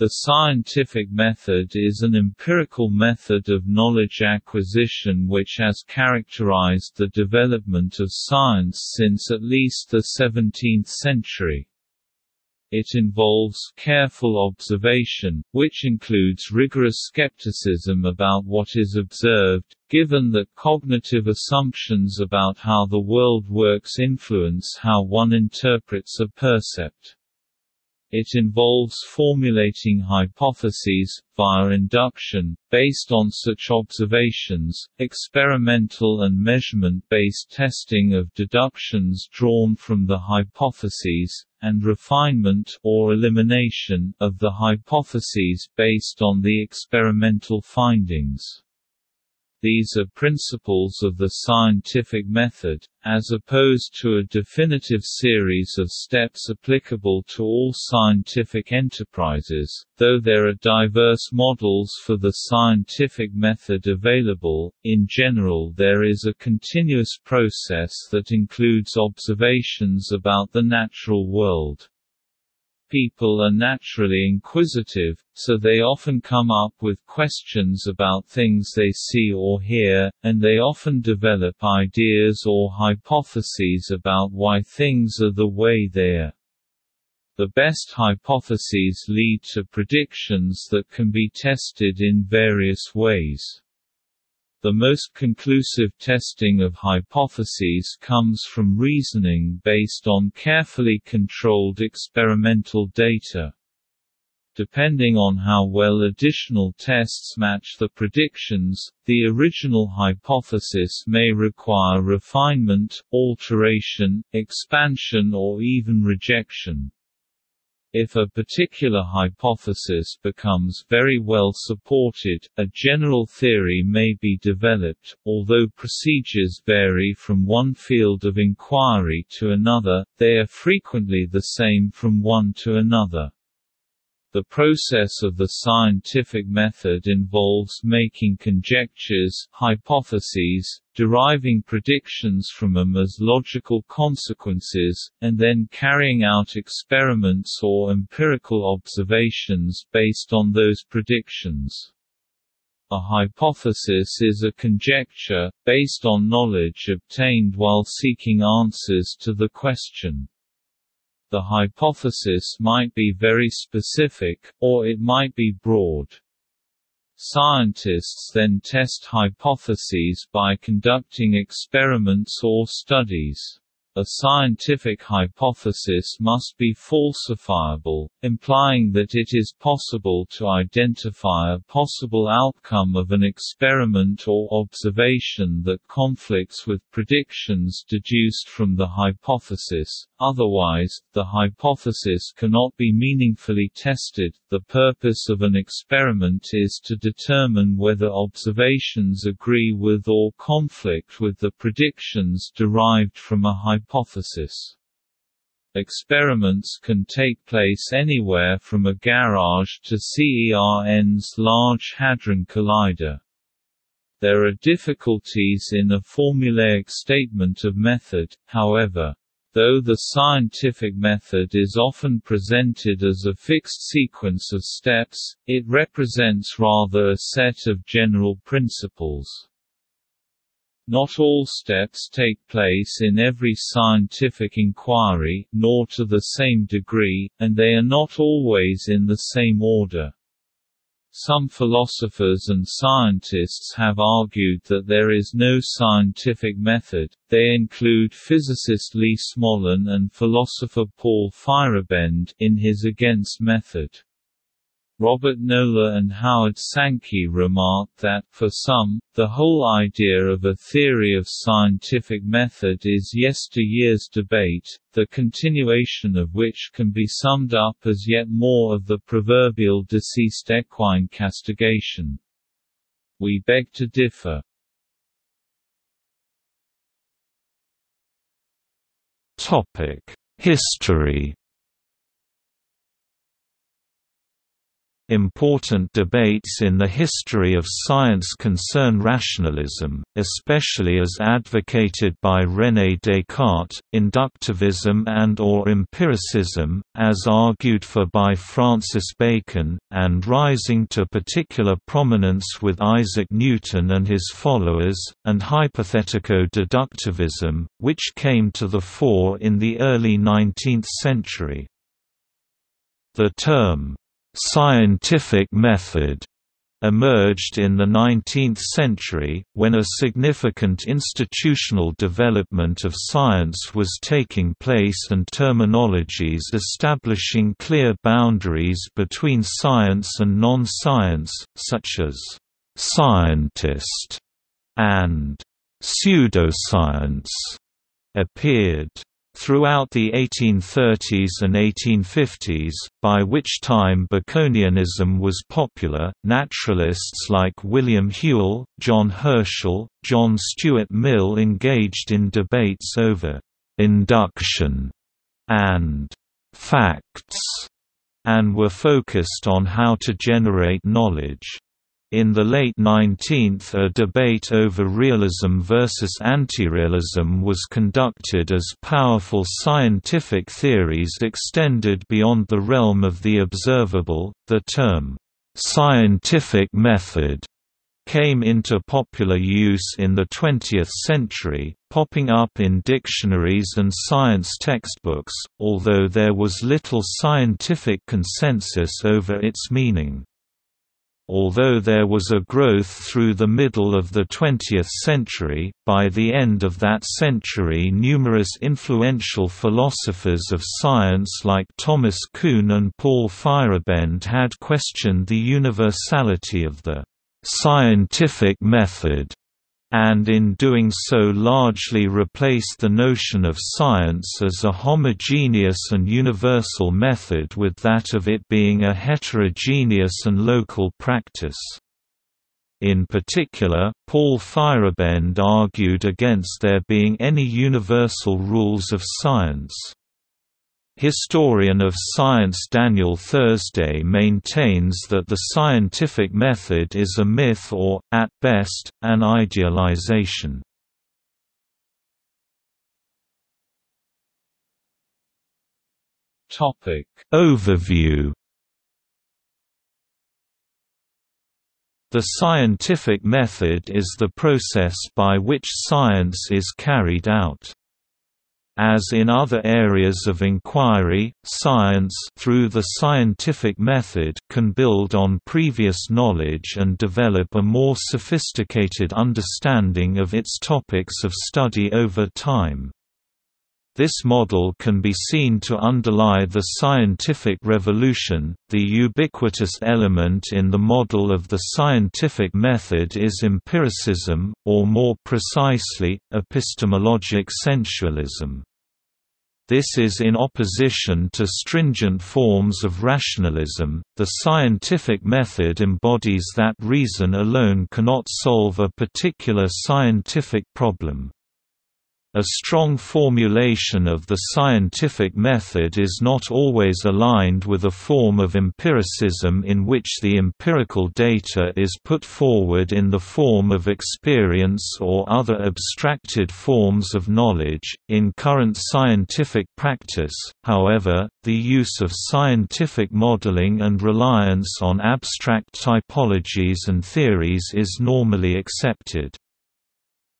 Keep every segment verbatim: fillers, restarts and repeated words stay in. The scientific method is an empirical method of knowledge acquisition which has characterized the development of science since at least the seventeenth century. It involves careful observation, which includes rigorous skepticism about what is observed, given that cognitive assumptions about how the world works influence how one interprets a percept. It involves formulating hypotheses, via induction, based on such observations, experimental and measurement-based testing of deductions drawn from the hypotheses, and refinement or elimination of the hypotheses based on the experimental findings. These are principles of the scientific method, as opposed to a definitive series of steps applicable to all scientific enterprises, though there are diverse models for the scientific method available. In general, there is a continuous process that includes observations about the natural world. People are naturally inquisitive, so they often come up with questions about things they see or hear, and they often develop ideas or hypotheses about why things are the way they are. The best hypotheses lead to predictions that can be tested in various ways. The most conclusive testing of hypotheses comes from reasoning based on carefully controlled experimental data. Depending on how well additional tests match the predictions, the original hypothesis may require refinement, alteration, expansion, or even rejection. If a particular hypothesis becomes very well supported, a general theory may be developed. Although procedures vary from one field of inquiry to another, they are frequently the same from one to another. The process of the scientific method involves making conjectures, hypotheses, deriving predictions from them as logical consequences, and then carrying out experiments or empirical observations based on those predictions. A hypothesis is a conjecture, based on knowledge obtained while seeking answers to the question. The hypothesis might be very specific, or it might be broad. Scientists then test hypotheses by conducting experiments or studies. A scientific hypothesis must be falsifiable, implying that it is possible to identify a possible outcome of an experiment or observation that conflicts with predictions deduced from the hypothesis. Otherwise, the hypothesis cannot be meaningfully tested. The purpose of an experiment is to determine whether observations agree with or conflict with the predictions derived from a hypothesis. Hypothesis. Experiments can take place anywhere from a garage to CERN's Large Hadron Collider. There are difficulties in a formulaic statement of method, however. Though the scientific method is often presented as a fixed sequence of steps, it represents rather a set of general principles. Not all steps take place in every scientific inquiry, nor to the same degree, and they are not always in the same order. Some philosophers and scientists have argued that there is no scientific method. They include physicist Lee Smolin and philosopher Paul Feyerabend in his Against Method. Robert Noller and Howard Sankey remarked that, for some, the whole idea of a theory of scientific method is yesteryear's debate, the continuation of which can be summed up as yet more of the proverbial deceased equine castigation. We beg to differ. History. Important debates in the history of science concern rationalism, especially as advocated by René Descartes, inductivism and/or empiricism, as argued for by Francis Bacon, and rising to particular prominence with Isaac Newton and his followers, and hypothetico-deductivism, which came to the fore in the early nineteenth century. The term "scientific method" emerged in the nineteenth century, when a significant institutional development of science was taking place and terminologies establishing clear boundaries between science and non-science, such as "scientist" and "pseudoscience" appeared. Throughout the eighteen thirties and eighteen fifties, by which time Baconianism was popular, naturalists like William Whewell, John Herschel, John Stuart Mill engaged in debates over «induction» and «facts», and were focused on how to generate knowledge. In the late nineteenth, a debate over realism versus anti-realism was conducted as powerful scientific theories extended beyond the realm of the observable. The term, "scientific method," came into popular use in the twentieth century, popping up in dictionaries and science textbooks, although there was little scientific consensus over its meaning. Although there was a growth through the middle of the twentieth century, by the end of that century numerous influential philosophers of science like Thomas Kuhn and Paul Feyerabend had questioned the universality of the «scientific method», and in doing so largely replaced the notion of science as a homogeneous and universal method with that of it being a heterogeneous and local practice. In particular, Paul Feyerabend argued against there being any universal rules of science. Historian of science Daniel Thursday maintains that the scientific method is a myth or, at best, an idealization. Topic overview. The scientific method is the process by which science is carried out. As in other areas of inquiry, science through the scientific method can build on previous knowledge and develop a more sophisticated understanding of its topics of study over time. This model can be seen to underlie the scientific revolution. The ubiquitous element in the model of the scientific method is empiricism, or more precisely, epistemologic sensualism. This is in opposition to stringent forms of rationalism. The scientific method embodies that reason alone cannot solve a particular scientific problem. A strong formulation of the scientific method is not always aligned with a form of empiricism in which the empirical data is put forward in the form of experience or other abstracted forms of knowledge. In current scientific practice, however, the use of scientific modeling and reliance on abstract typologies and theories is normally accepted.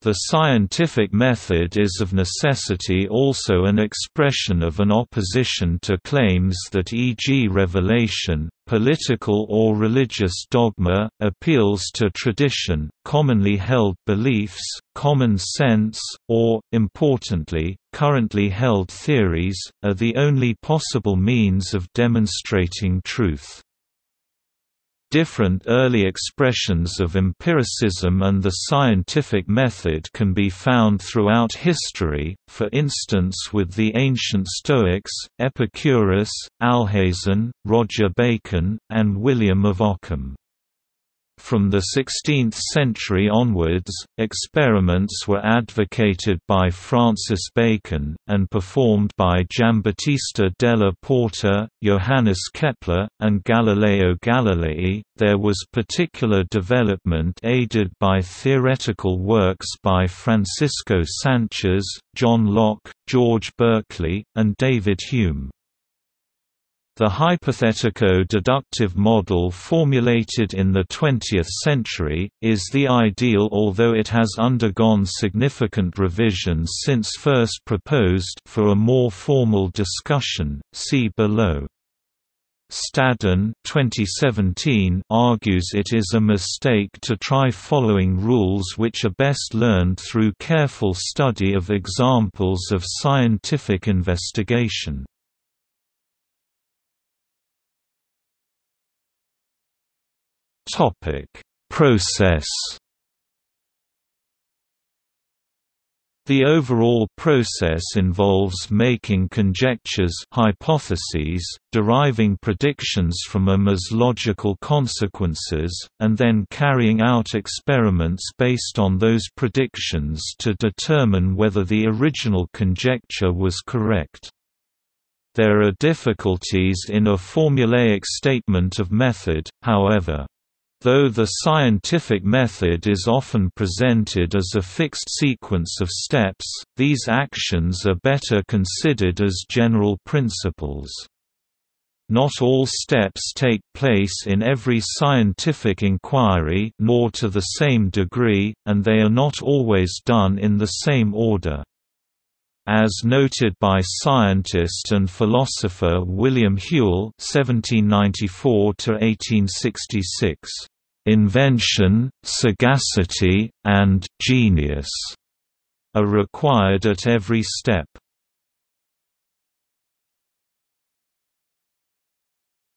The scientific method is of necessity also an expression of an opposition to claims that, for example revelation, political or religious dogma, appeals to tradition, commonly held beliefs, common sense, or, importantly, currently held theories, are the only possible means of demonstrating truth. Different early expressions of empiricism and the scientific method can be found throughout history, for instance with the ancient Stoics, Epicurus, Alhazen, Roger Bacon, and William of Ockham. From the sixteenth century onwards, experiments were advocated by Francis Bacon, and performed by Giambattista della Porta, Johannes Kepler, and Galileo Galilei. There was particular development aided by theoretical works by Francisco Sanchez, John Locke, George Berkeley, and David Hume. The hypothetico-deductive model formulated in the twentieth century, is the ideal although it has undergone significant revisions since first proposed. For a more formal discussion, see below. Stadden twenty seventeen argues it is a mistake to try following rules which are best learned through careful study of examples of scientific investigation. Topic: Process. The overall process involves making conjectures, hypotheses, deriving predictions from them as logical consequences, and then carrying out experiments based on those predictions to determine whether the original conjecture was correct. There are difficulties in a formulaic statement of method, however. Though the scientific method is often presented as a fixed sequence of steps, these actions are better considered as general principles. Not all steps take place in every scientific inquiry, nor to the same degree, and they are not always done in the same order. As noted by scientist and philosopher William Whewell (seventeen ninety-four to eighteen sixty-six), "Invention, sagacity, and genius" are required at every step.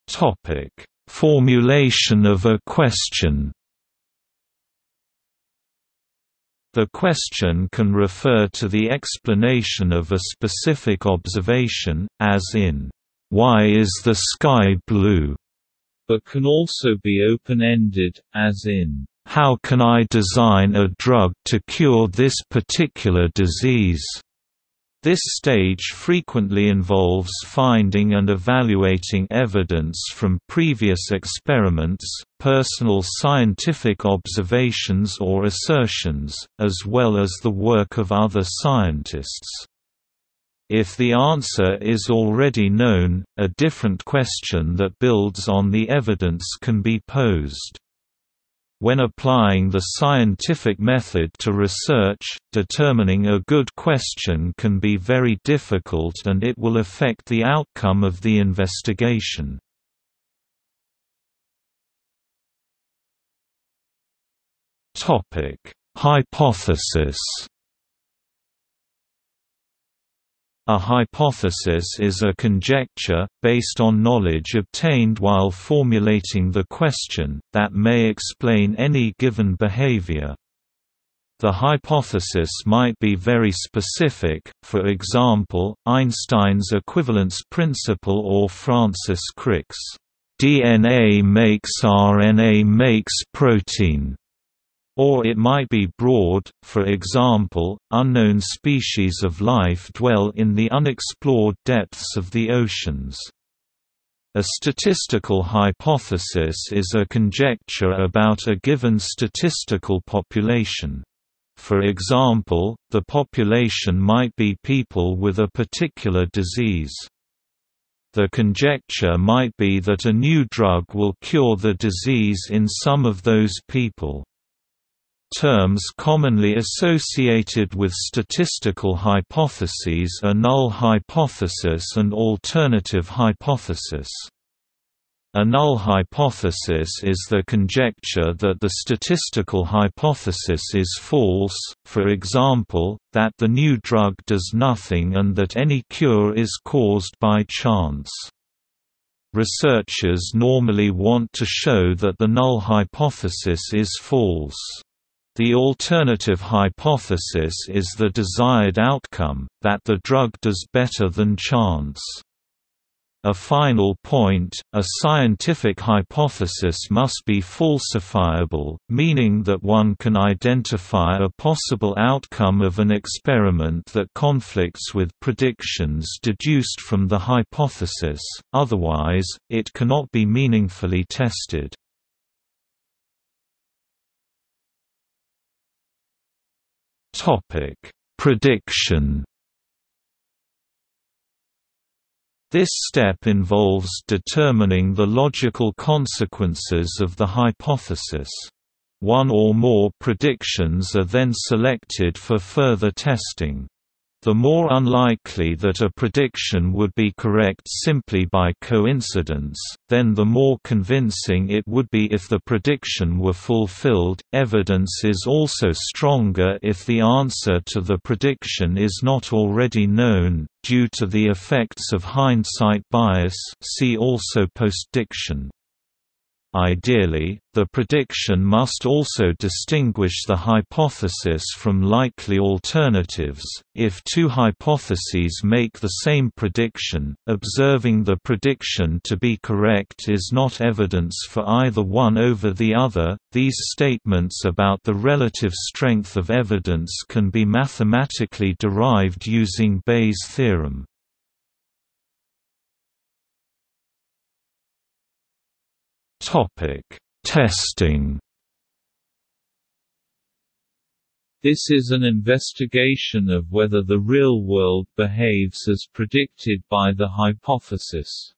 Topic: Formulation of a question. The question can refer to the explanation of a specific observation, as in, "Why is the sky blue?" but can also be open-ended, as in, "How can I design a drug to cure this particular disease?" This stage frequently involves finding and evaluating evidence from previous experiments, personal scientific observations or assertions, as well as the work of other scientists. If the answer is already known, a different question that builds on the evidence can be posed. When applying the scientific method to research, determining a good question can be very difficult and it will affect the outcome of the investigation. Topic: Hypothesis. A hypothesis is a conjecture, based on knowledge obtained while formulating the question, that may explain any given behavior. The hypothesis might be very specific, for example, Einstein's equivalence principle or Francis Crick's, "D N A makes R N A makes protein." Or it might be broad, for example, unknown species of life dwell in the unexplored depths of the oceans. A statistical hypothesis is a conjecture about a given statistical population. For example, the population might be people with a particular disease. The conjecture might be that a new drug will cure the disease in some of those people. Terms commonly associated with statistical hypotheses are null hypothesis and alternative hypothesis. A null hypothesis is the conjecture that the statistical hypothesis is false, for example, that the new drug does nothing and that any cure is caused by chance. Researchers normally want to show that the null hypothesis is false. The alternative hypothesis is the desired outcome, that the drug does better than chance. A final point, a scientific hypothesis must be falsifiable, meaning that one can identify a possible outcome of an experiment that conflicts with predictions deduced from the hypothesis, otherwise, it cannot be meaningfully tested. Prediction. This step involves determining the logical consequences of the hypothesis. One or more predictions are then selected for further testing. The more unlikely that a prediction would be correct simply by coincidence, then the more convincing it would be if the prediction were fulfilled. Evidence is also stronger if the answer to the prediction is not already known, due to the effects of hindsight bias. See also postdiction. Ideally, the prediction must also distinguish the hypothesis from likely alternatives. If two hypotheses make the same prediction, observing the prediction to be correct is not evidence for either one over the other. These statements about the relative strength of evidence can be mathematically derived using Bayes' theorem. Topic: Testing. This is an investigation of whether the real world behaves as predicted by the hypothesis.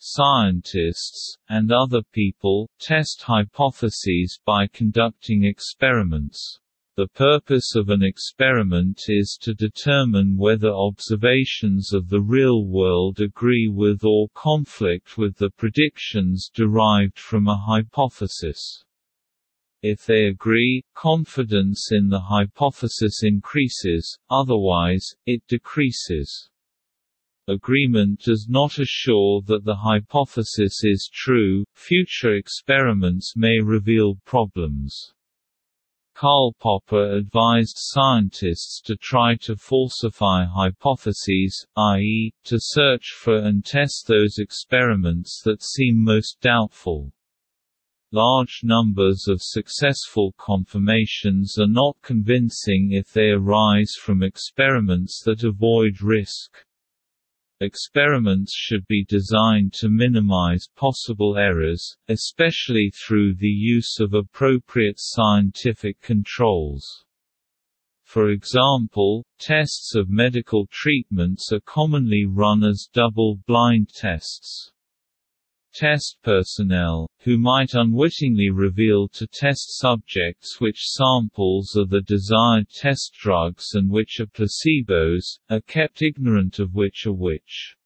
Scientists, and other people, test hypotheses by conducting experiments. The purpose of an experiment is to determine whether observations of the real world agree with or conflict with the predictions derived from a hypothesis. If they agree, confidence in the hypothesis increases, otherwise, it decreases. Agreement does not assure that the hypothesis is true. Future experiments may reveal problems. Karl Popper advised scientists to try to falsify hypotheses, that is, to search for and test those experiments that seem most doubtful. Large numbers of successful confirmations are not convincing if they arise from experiments that avoid risk. Experiments should be designed to minimize possible errors, especially through the use of appropriate scientific controls. For example, tests of medical treatments are commonly run as double-blind tests. Test personnel, who might unwittingly reveal to test subjects which samples are the desired test drugs and which are placebos, are kept ignorant of which are which.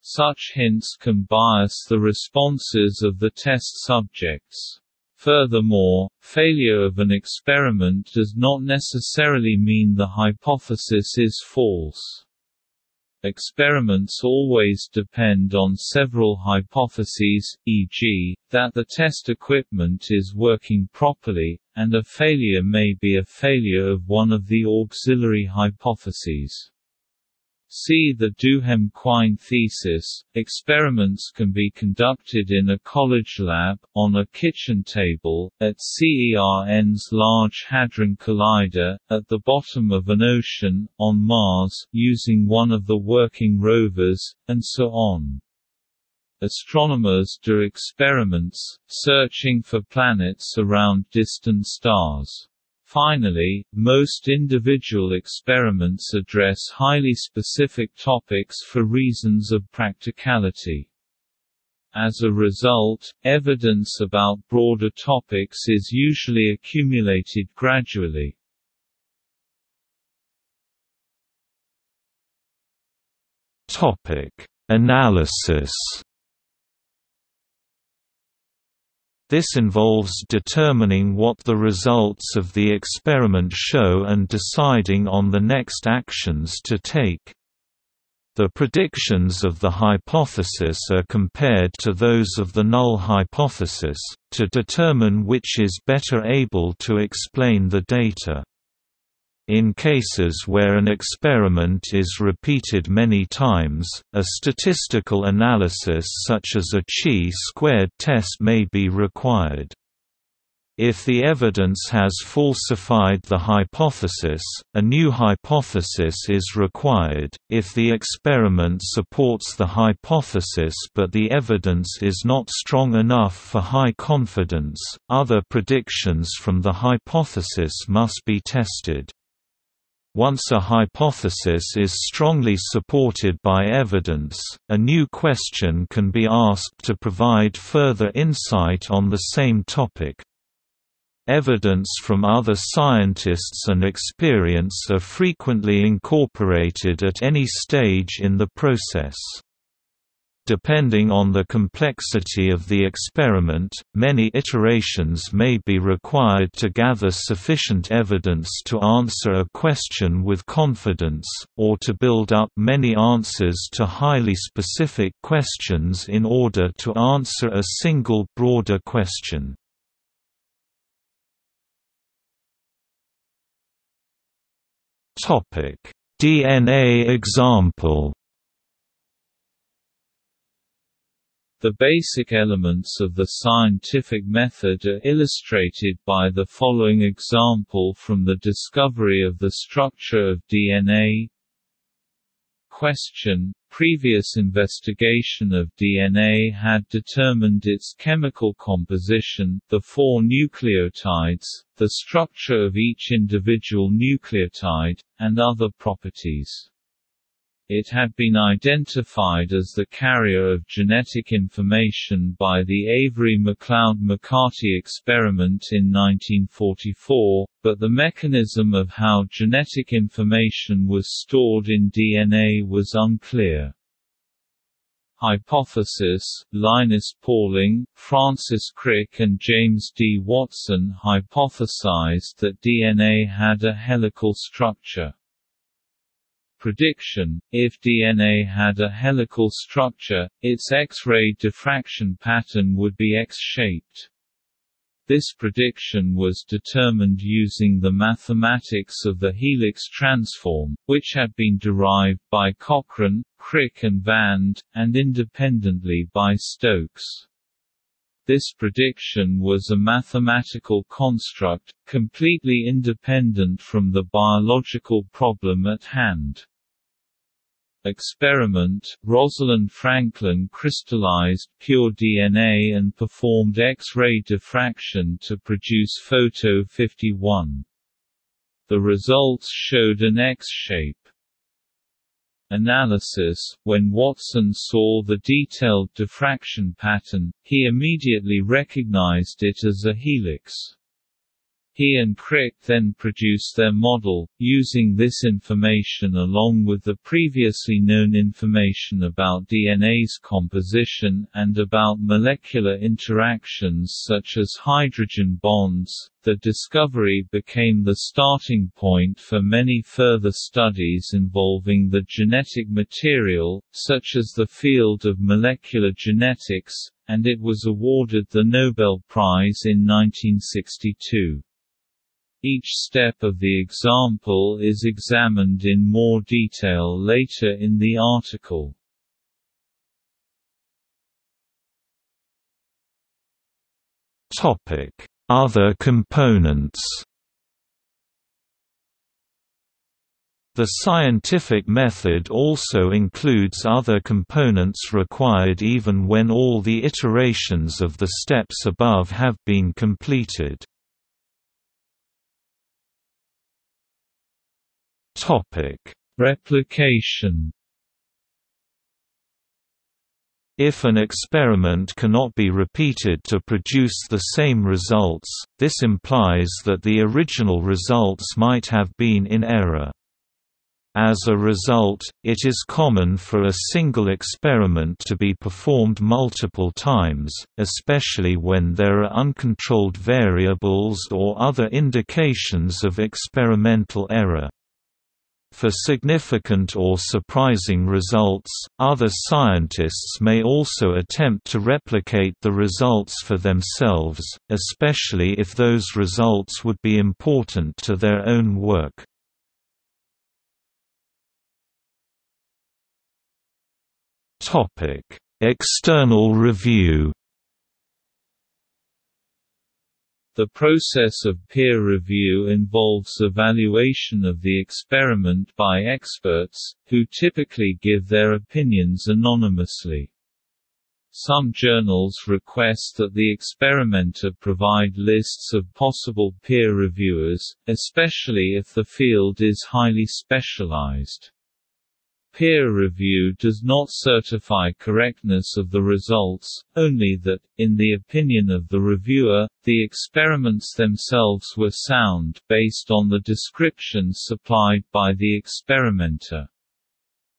Such hints can bias the responses of the test subjects. Furthermore, failure of an experiment does not necessarily mean the hypothesis is false. Experiments always depend on several hypotheses, for example, that the test equipment is working properly, and a failure may be a failure of one of the auxiliary hypotheses. See the Duhem-Quine thesis. Experiments can be conducted in a college lab, on a kitchen table, at CERN's Large Hadron Collider, at the bottom of an ocean, on Mars, using one of the working rovers, and so on. Astronomers do experiments, searching for planets around distant stars. Finally, most individual experiments address highly specific topics for reasons of practicality. As a result, evidence about broader topics is usually accumulated gradually. Topic: Analysis. This involves determining what the results of the experiment show and deciding on the next actions to take. The predictions of the hypothesis are compared to those of the null hypothesis, to determine which is better able to explain the data. In cases where an experiment is repeated many times, a statistical analysis such as a chi-squared test may be required. If the evidence has falsified the hypothesis, a new hypothesis is required. If the experiment supports the hypothesis but the evidence is not strong enough for high confidence, other predictions from the hypothesis must be tested. Once a hypothesis is strongly supported by evidence, a new question can be asked to provide further insight on the same topic. Evidence from other scientists and experience are frequently incorporated at any stage in the process. Depending on the complexity of the experiment, many iterations may be required to gather sufficient evidence to answer a question with confidence, or to build up many answers to highly specific questions in order to answer a single broader question. Topic: D N A example. The basic elements of the scientific method are illustrated by the following example from the discovery of the structure of D N A. Question: previous investigation of D N A had determined its chemical composition, the four nucleotides, the structure of each individual nucleotide, and other properties. It had been identified as the carrier of genetic information by the Avery-MacLeod-McCarty experiment in nineteen forty-four, but the mechanism of how genetic information was stored in D N A was unclear. Hypothesis: Linus Pauling, Francis Crick and James D. Watson hypothesized that D N A had a helical structure. Prediction: if D N A had a helical structure, its X-ray diffraction pattern would be X-shaped. This prediction was determined using the mathematics of the helix transform, which had been derived by Cochrane, Crick and Vand, and independently by Stokes. This prediction was a mathematical construct, completely independent from the biological problem at hand. Experiment: Rosalind Franklin crystallized pure D N A and performed X-ray diffraction to produce photo fifty-one. The results showed an X shape. Analysis: when Watson saw the detailed diffraction pattern, he immediately recognized it as a helix. He and Crick then produced their model, using this information along with the previously known information about D N A's composition and about molecular interactions such as hydrogen bonds. The discovery became the starting point for many further studies involving the genetic material, such as the field of molecular genetics, and it was awarded the Nobel Prize in nineteen sixty-two. Each step of the example is examined in more detail later in the article. Topic: other components. The scientific method also includes other components required even when all the iterations of the steps above have been completed. Topic: replication. If an experiment cannot be repeated to produce the same results, this implies that the original results might have been in error. As a result, it is common for a single experiment to be performed multiple times, especially when there are uncontrolled variables or other indications of experimental error. For significant or surprising results, other scientists may also attempt to replicate the results for themselves, especially if those results would be important to their own work. Topic: External review. The process of peer review involves evaluation of the experiment by experts, who typically give their opinions anonymously. Some journals request that the experimenter provide lists of possible peer reviewers, especially if the field is highly specialized. Peer review does not certify correctness of the results, only that, in the opinion of the reviewer, the experiments themselves were sound, based on the description supplied by the experimenter.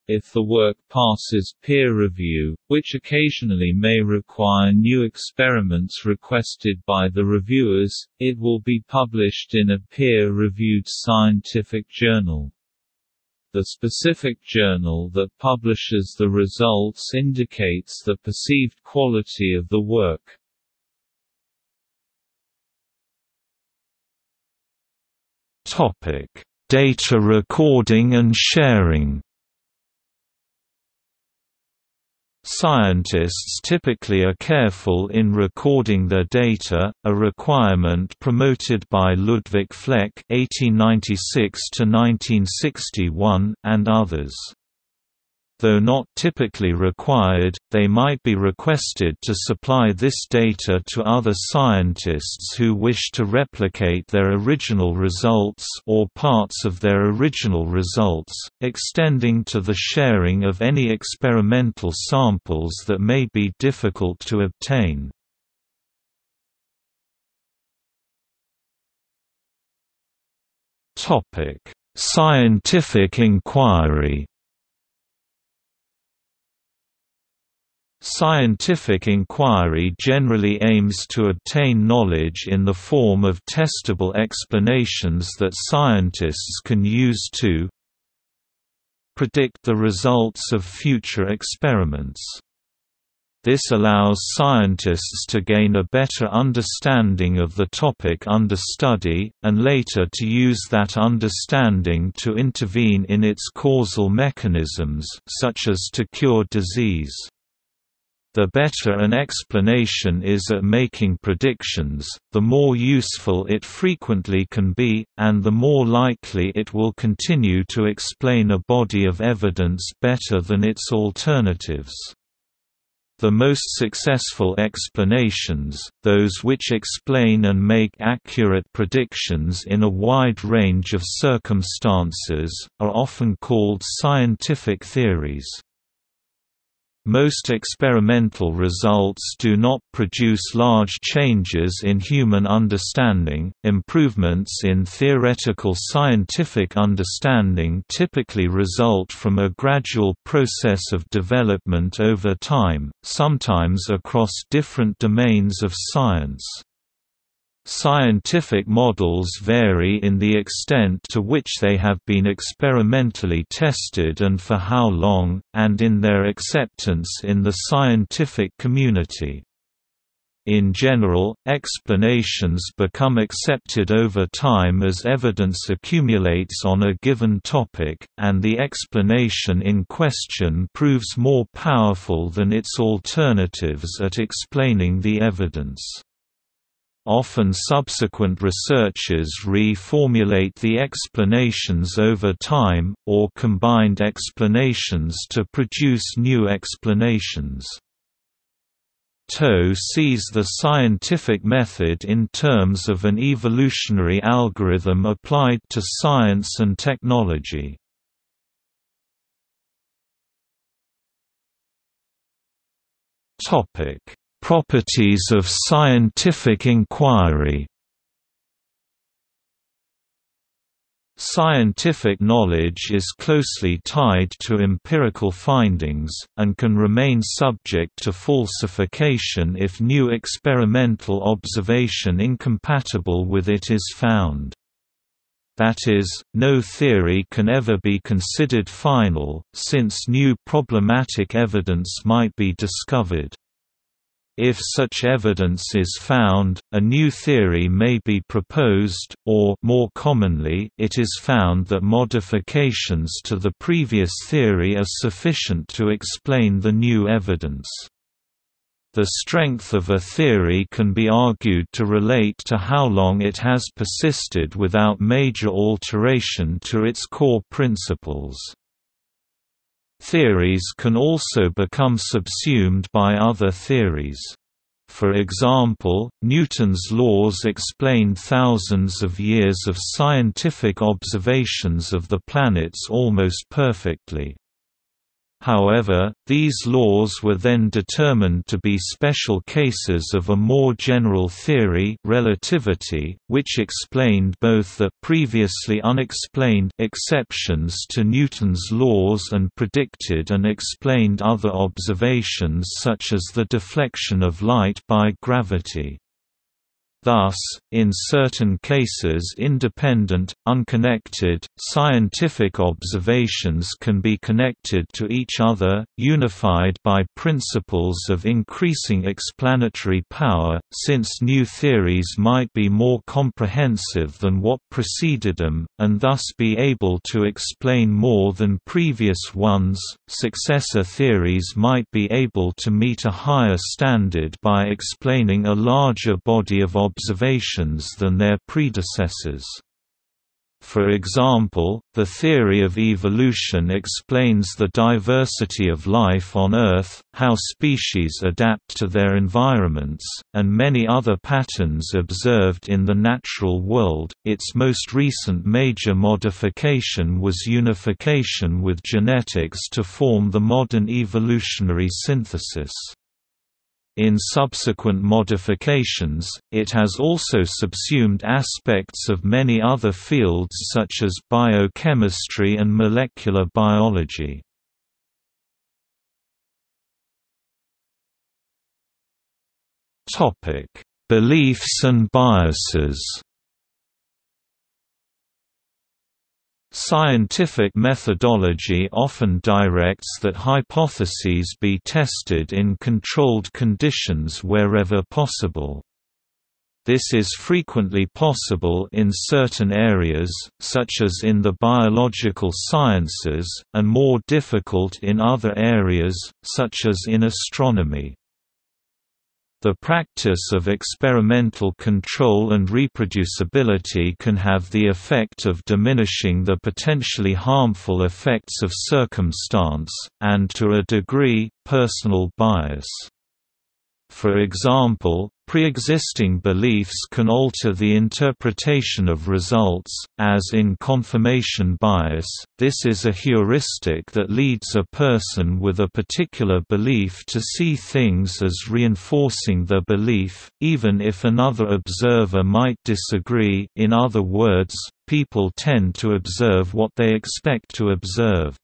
If the work passes peer review, which occasionally may require new experiments requested by the reviewers, it will be published in a peer-reviewed scientific journal. The specific journal that publishes the results indicates the perceived quality of the work. Topic: Data recording and sharing. Scientists typically are careful in recording their data, a requirement promoted by Ludwig Fleck eighteen ninety-six to nineteen sixty-one and others. Though not typically required, they might be requested to supply this data to other scientists who wish to replicate their original results or parts of their original results, extending to the sharing of any experimental samples that may be difficult to obtain. Topic: Scientific inquiry. Scientific inquiry generally aims to obtain knowledge in the form of testable explanations that scientists can use to predict the results of future experiments. This allows scientists to gain a better understanding of the topic under study, and later to use that understanding to intervene in its causal mechanisms, such as to cure disease. The better an explanation is at making predictions, the more useful it frequently can be, and the more likely it will continue to explain a body of evidence better than its alternatives. The most successful explanations, those which explain and make accurate predictions in a wide range of circumstances, are often called scientific theories. Most experimental results do not produce large changes in human understanding. Improvements in theoretical scientific understanding typically result from a gradual process of development over time, sometimes across different domains of science. Scientific models vary in the extent to which they have been experimentally tested and for how long, and in their acceptance in the scientific community. In general, explanations become accepted over time as evidence accumulates on a given topic, and the explanation in question proves more powerful than its alternatives at explaining the evidence. Often subsequent researchers reformulate the explanations over time, or combined explanations to produce new explanations. Toh sees the scientific method in terms of an evolutionary algorithm applied to science and technology. Properties of scientific inquiry. Scientific knowledge is closely tied to empirical findings, and can remain subject to falsification if new experimental observation incompatible with it is found. That is, no theory can ever be considered final, since new problematic evidence might be discovered. If such evidence is found, a new theory may be proposed, or more commonly, it is found that modifications to the previous theory are sufficient to explain the new evidence. The strength of a theory can be argued to relate to how long it has persisted without major alteration to its core principles. Theories can also become subsumed by other theories. For example, Newton's laws explained thousands of years of scientific observations of the planets almost perfectly. However, these laws were then determined to be special cases of a more general theory, relativity, which explained both the previously unexplained exceptions to Newton's laws and predicted and explained other observations such as the deflection of light by gravity. Thus, in certain cases independent, unconnected, scientific observations can be connected to each other, unified by principles of increasing explanatory power, since new theories might be more comprehensive than what preceded them, and thus be able to explain more than previous ones. Successor theories might be able to meet a higher standard by explaining a larger body of observations observations than their predecessors. For example, the theory of evolution explains the diversity of life on Earth, how species adapt to their environments, and many other patterns observed in the natural world. Its most recent major modification was unification with genetics to form the modern evolutionary synthesis. In subsequent modifications, it has also subsumed aspects of many other fields such as biochemistry and molecular biology. Topic: Beliefs and biases. Scientific methodology often directs that hypotheses be tested in controlled conditions wherever possible. This is frequently possible in certain areas, such as in the biological sciences, and more difficult in other areas, such as in astronomy. The practice of experimental control and reproducibility can have the effect of diminishing the potentially harmful effects of circumstance, and to a degree, personal bias. For example, pre-existing beliefs can alter the interpretation of results, as in confirmation bias. This is a heuristic that leads a person with a particular belief to see things as reinforcing their belief, even if another observer might disagree. In other words, people tend to observe what they expect to observe.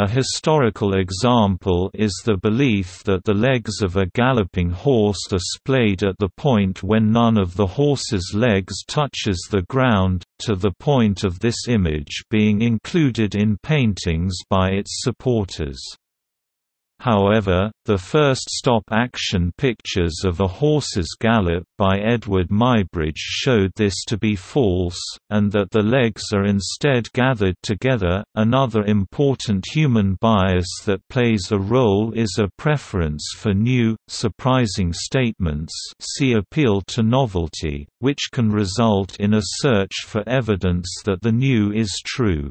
A historical example is the belief that the legs of a galloping horse are splayed at the point when none of the horse's legs touches the ground, to the point of this image being included in paintings by its supporters. However, the first stop-action pictures of A Horse's Gallop by Edward Muybridge showed this to be false, and that the legs are instead gathered together. Another important human bias that plays a role is a preference for new, surprising statements, see appeal to novelty, which can result in a search for evidence that the new is true.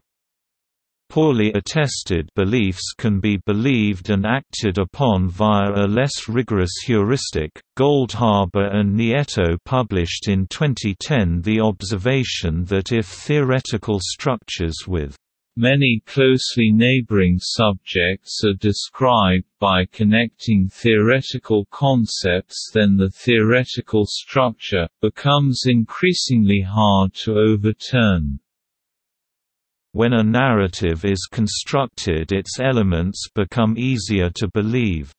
Poorly attested beliefs can be believed and acted upon via a less rigorous heuristic. Goldhaber and Nieto published in twenty ten the observation that if theoretical structures with many closely neighboring subjects are described by connecting theoretical concepts, then the theoretical structure becomes increasingly hard to overturn. When a narrative is constructed, its elements become easier to believe.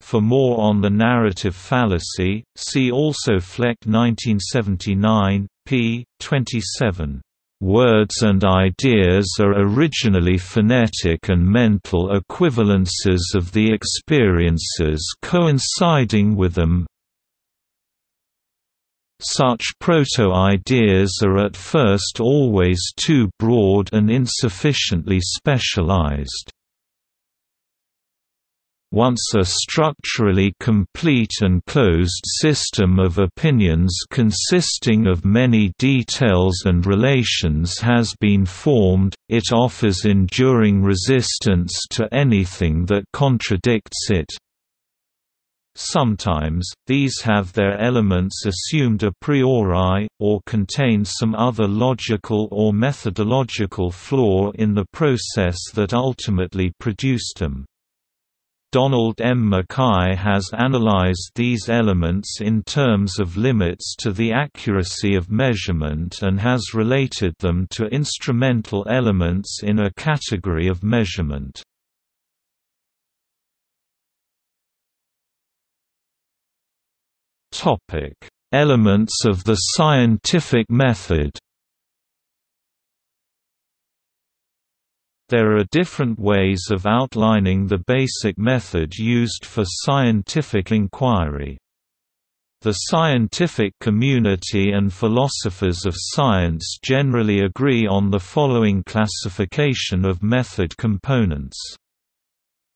For more on the narrative fallacy, see also Fleck nineteen seventy-nine, p. twenty-seven. Words and ideas are originally phonetic and mental equivalences of the experiences coinciding with them. Such proto-ideas are at first always too broad and insufficiently specialized. Once a structurally complete and closed system of opinions consisting of many details and relations has been formed, it offers enduring resistance to anything that contradicts it. Sometimes, these have their elements assumed a priori, or contain some other logical or methodological flaw in the process that ultimately produced them. Donald M. Mackay has analyzed these elements in terms of limits to the accuracy of measurement and has related them to instrumental elements in a category of measurement. Topic: Elements of the scientific method. There are different ways of outlining the basic method used for scientific inquiry. The scientific community and philosophers of science generally agree on the following classification of method components.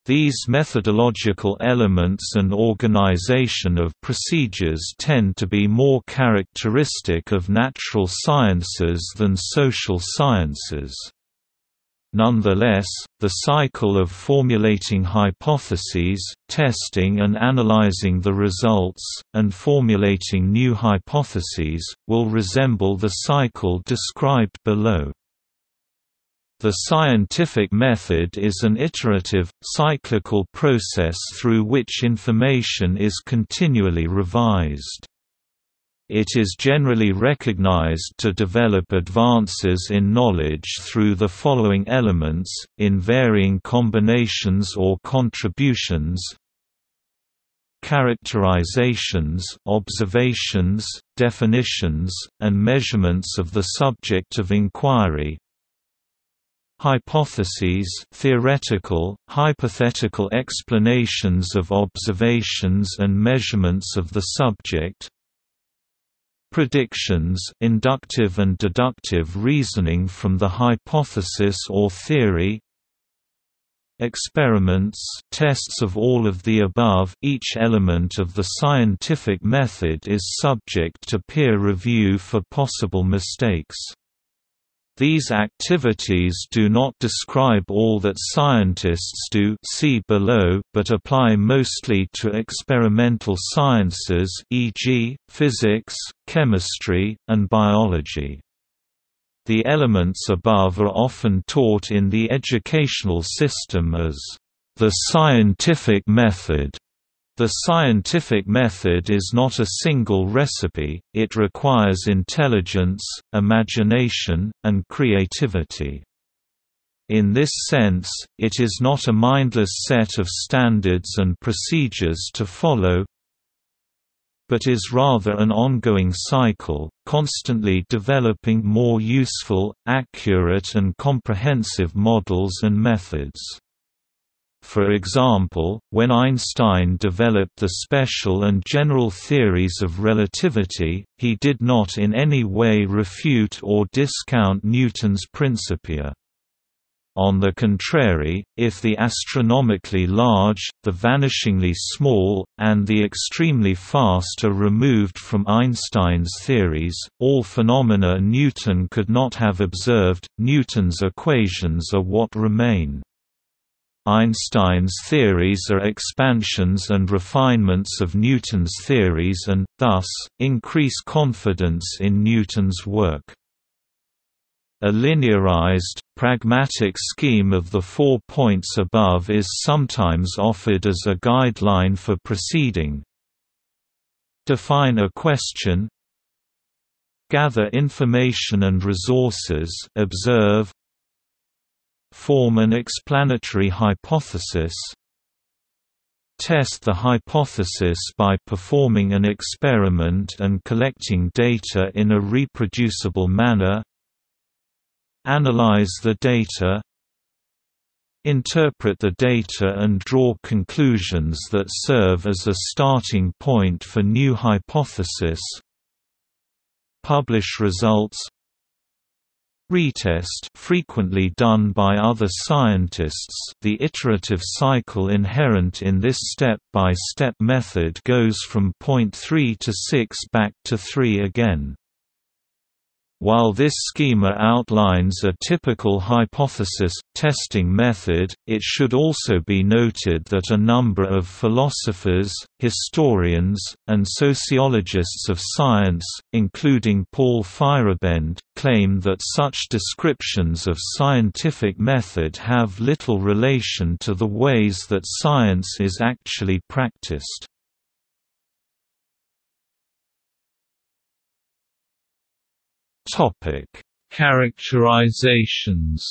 These methodological elements and organization of procedures tend to be more characteristic of natural sciences than social sciences. Nonetheless, the cycle of formulating hypotheses, testing and analyzing the results, and formulating new hypotheses, will resemble the cycle described below. The scientific method is an iterative, cyclical process through which information is continually revised. It is generally recognized to develop advances in knowledge through the following elements, in varying combinations or contributions: characterizations, observations, definitions, and measurements of the subject of inquiry. Hypotheses, theoretical, hypothetical explanations of observations and measurements of the subject. Predictions, inductive and deductive reasoning from the hypothesis or theory. Experiments, tests of all of the above. Each element of the scientific method is subject to peer review for possible mistakes. These activities do not describe all that scientists do, see below, but apply mostly to experimental sciences, for example, physics, chemistry, and biology. The elements above are often taught in the educational system as the scientific method. The scientific method is not a single recipe, it requires intelligence, imagination, and creativity. In this sense, it is not a mindless set of standards and procedures to follow, but is rather an ongoing cycle, constantly developing more useful, accurate and comprehensive models and methods. For example, when Einstein developed the special and general theories of relativity, he did not in any way refute or discount Newton's Principia. On the contrary, if the astronomically large, the vanishingly small, and the extremely fast are removed from Einstein's theories, all phenomena Newton could not have observed. Newton's equations are what remain. Einstein's theories are expansions and refinements of Newton's theories and, thus, increase confidence in Newton's work. A linearized, pragmatic scheme of the four points above is sometimes offered as a guideline for proceeding. Define a question. Gather information and resources, observe. Form an explanatory hypothesis. Test the hypothesis by performing an experiment and collecting data in a reproducible manner. analyze the data, interpret the data and draw conclusions that serve as a starting point for new hypothesis, publish results, retest, frequently done by other scientists. The iterative cycle inherent in this step-by-step method goes from point three to six back to three again. While this schema outlines a typical hypothesis testing method, it should also be noted that a number of philosophers, historians, and sociologists of science, including Paul Feyerabend, claim that such descriptions of scientific method have little relation to the ways that science is actually practiced. Topic: Characterizations.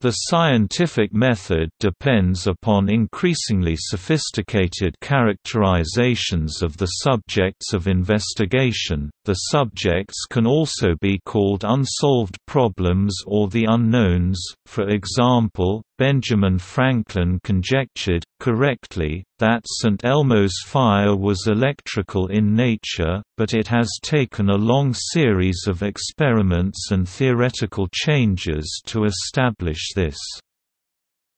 The scientific method depends upon increasingly sophisticated characterizations of the subjects of investigation. The subjects can also be called unsolved problems or the unknowns. For example, Benjamin Franklin conjectured, correctly, that Saint Elmo's fire was electrical in nature, but it has taken a long series of experiments and theoretical changes to establish this.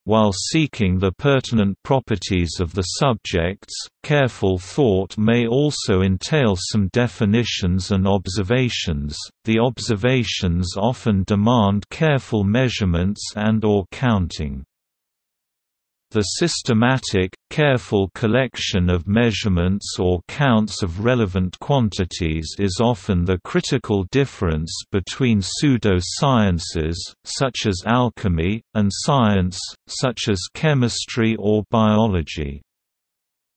While seeking the pertinent properties of the subjects, careful thought may also entail some definitions and observations. The observations often demand careful measurements and/or counting. The systematic, careful collection of measurements or counts of relevant quantities is often the critical difference between pseudo-sciences, such as alchemy, and science, such as chemistry or biology.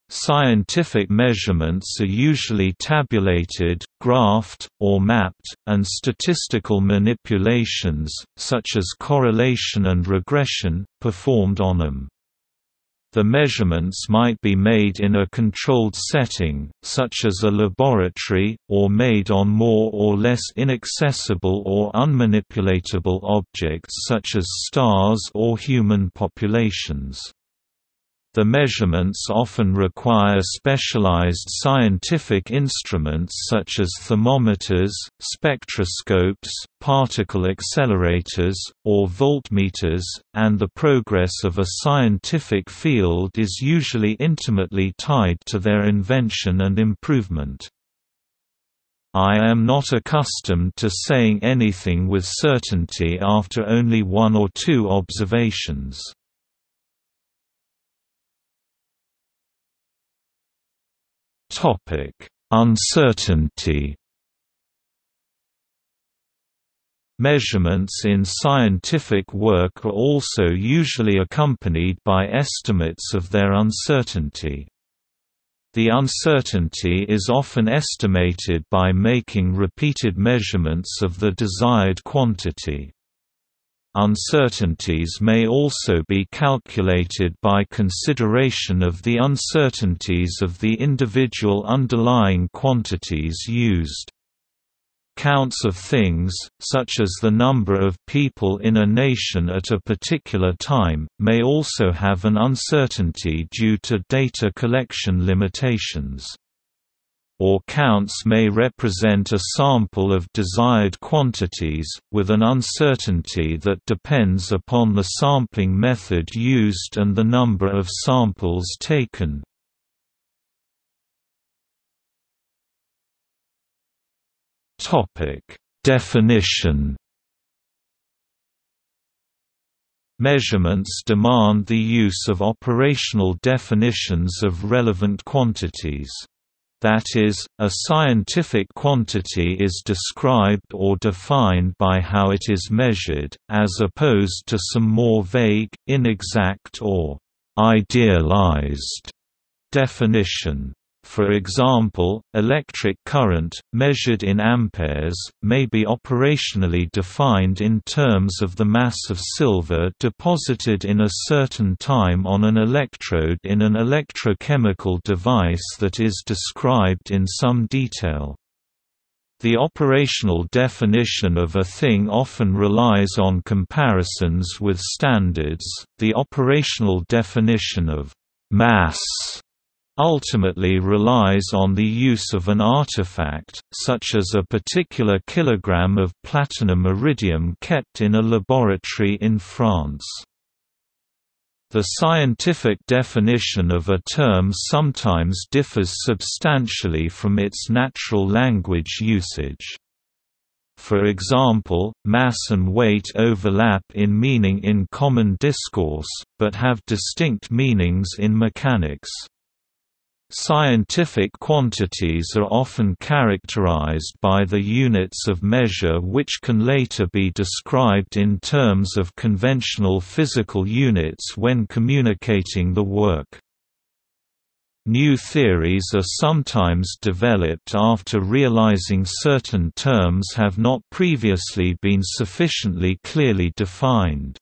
Scientific measurements are usually tabulated, graphed, or mapped, and statistical manipulations, such as correlation and regression, performed on them. The measurements might be made in a controlled setting, such as a laboratory, or made on more or less inaccessible or unmanipulatable objects such as stars or human populations. The measurements often require specialized scientific instruments such as thermometers, spectroscopes, particle accelerators, or voltmeters, and the progress of a scientific field is usually intimately tied to their invention and improvement. I am not accustomed to saying anything with certainty after only one or two observations. Topic: Uncertainty. Measurements in scientific work are also usually accompanied by estimates of their uncertainty. The uncertainty is often estimated by making repeated measurements of the desired quantity. Uncertainties may also be calculated by consideration of the uncertainties of the individual underlying quantities used. Counts of things, such as the number of people in a nation at a particular time, may also have an uncertainty due to data collection limitations. Or counts may represent a sample of desired quantities, with an uncertainty that depends upon the sampling method used and the number of samples taken. Definition. Measurements demand the use of operational definitions of relevant quantities. That is, a scientific quantity is described or defined by how it is measured, as opposed to some more vague, inexact or idealized definition. For example, electric current, measured in amperes, may be operationally defined in terms of the mass of silver deposited in a certain time on an electrode in an electrochemical device that is described in some detail. The operational definition of a thing often relies on comparisons with standards. The operational definition of mass ultimately relies on the use of an artifact, such as a particular kilogram of platinum iridium kept in a laboratory in France. The scientific definition of a term sometimes differs substantially from its natural language usage. For example, mass and weight overlap in meaning in common discourse, but have distinct meanings in mechanics. Scientific quantities are often characterized by the units of measure which can later be described in terms of conventional physical units when communicating the work. New theories are sometimes developed after realizing certain terms have not previously been sufficiently clearly defined.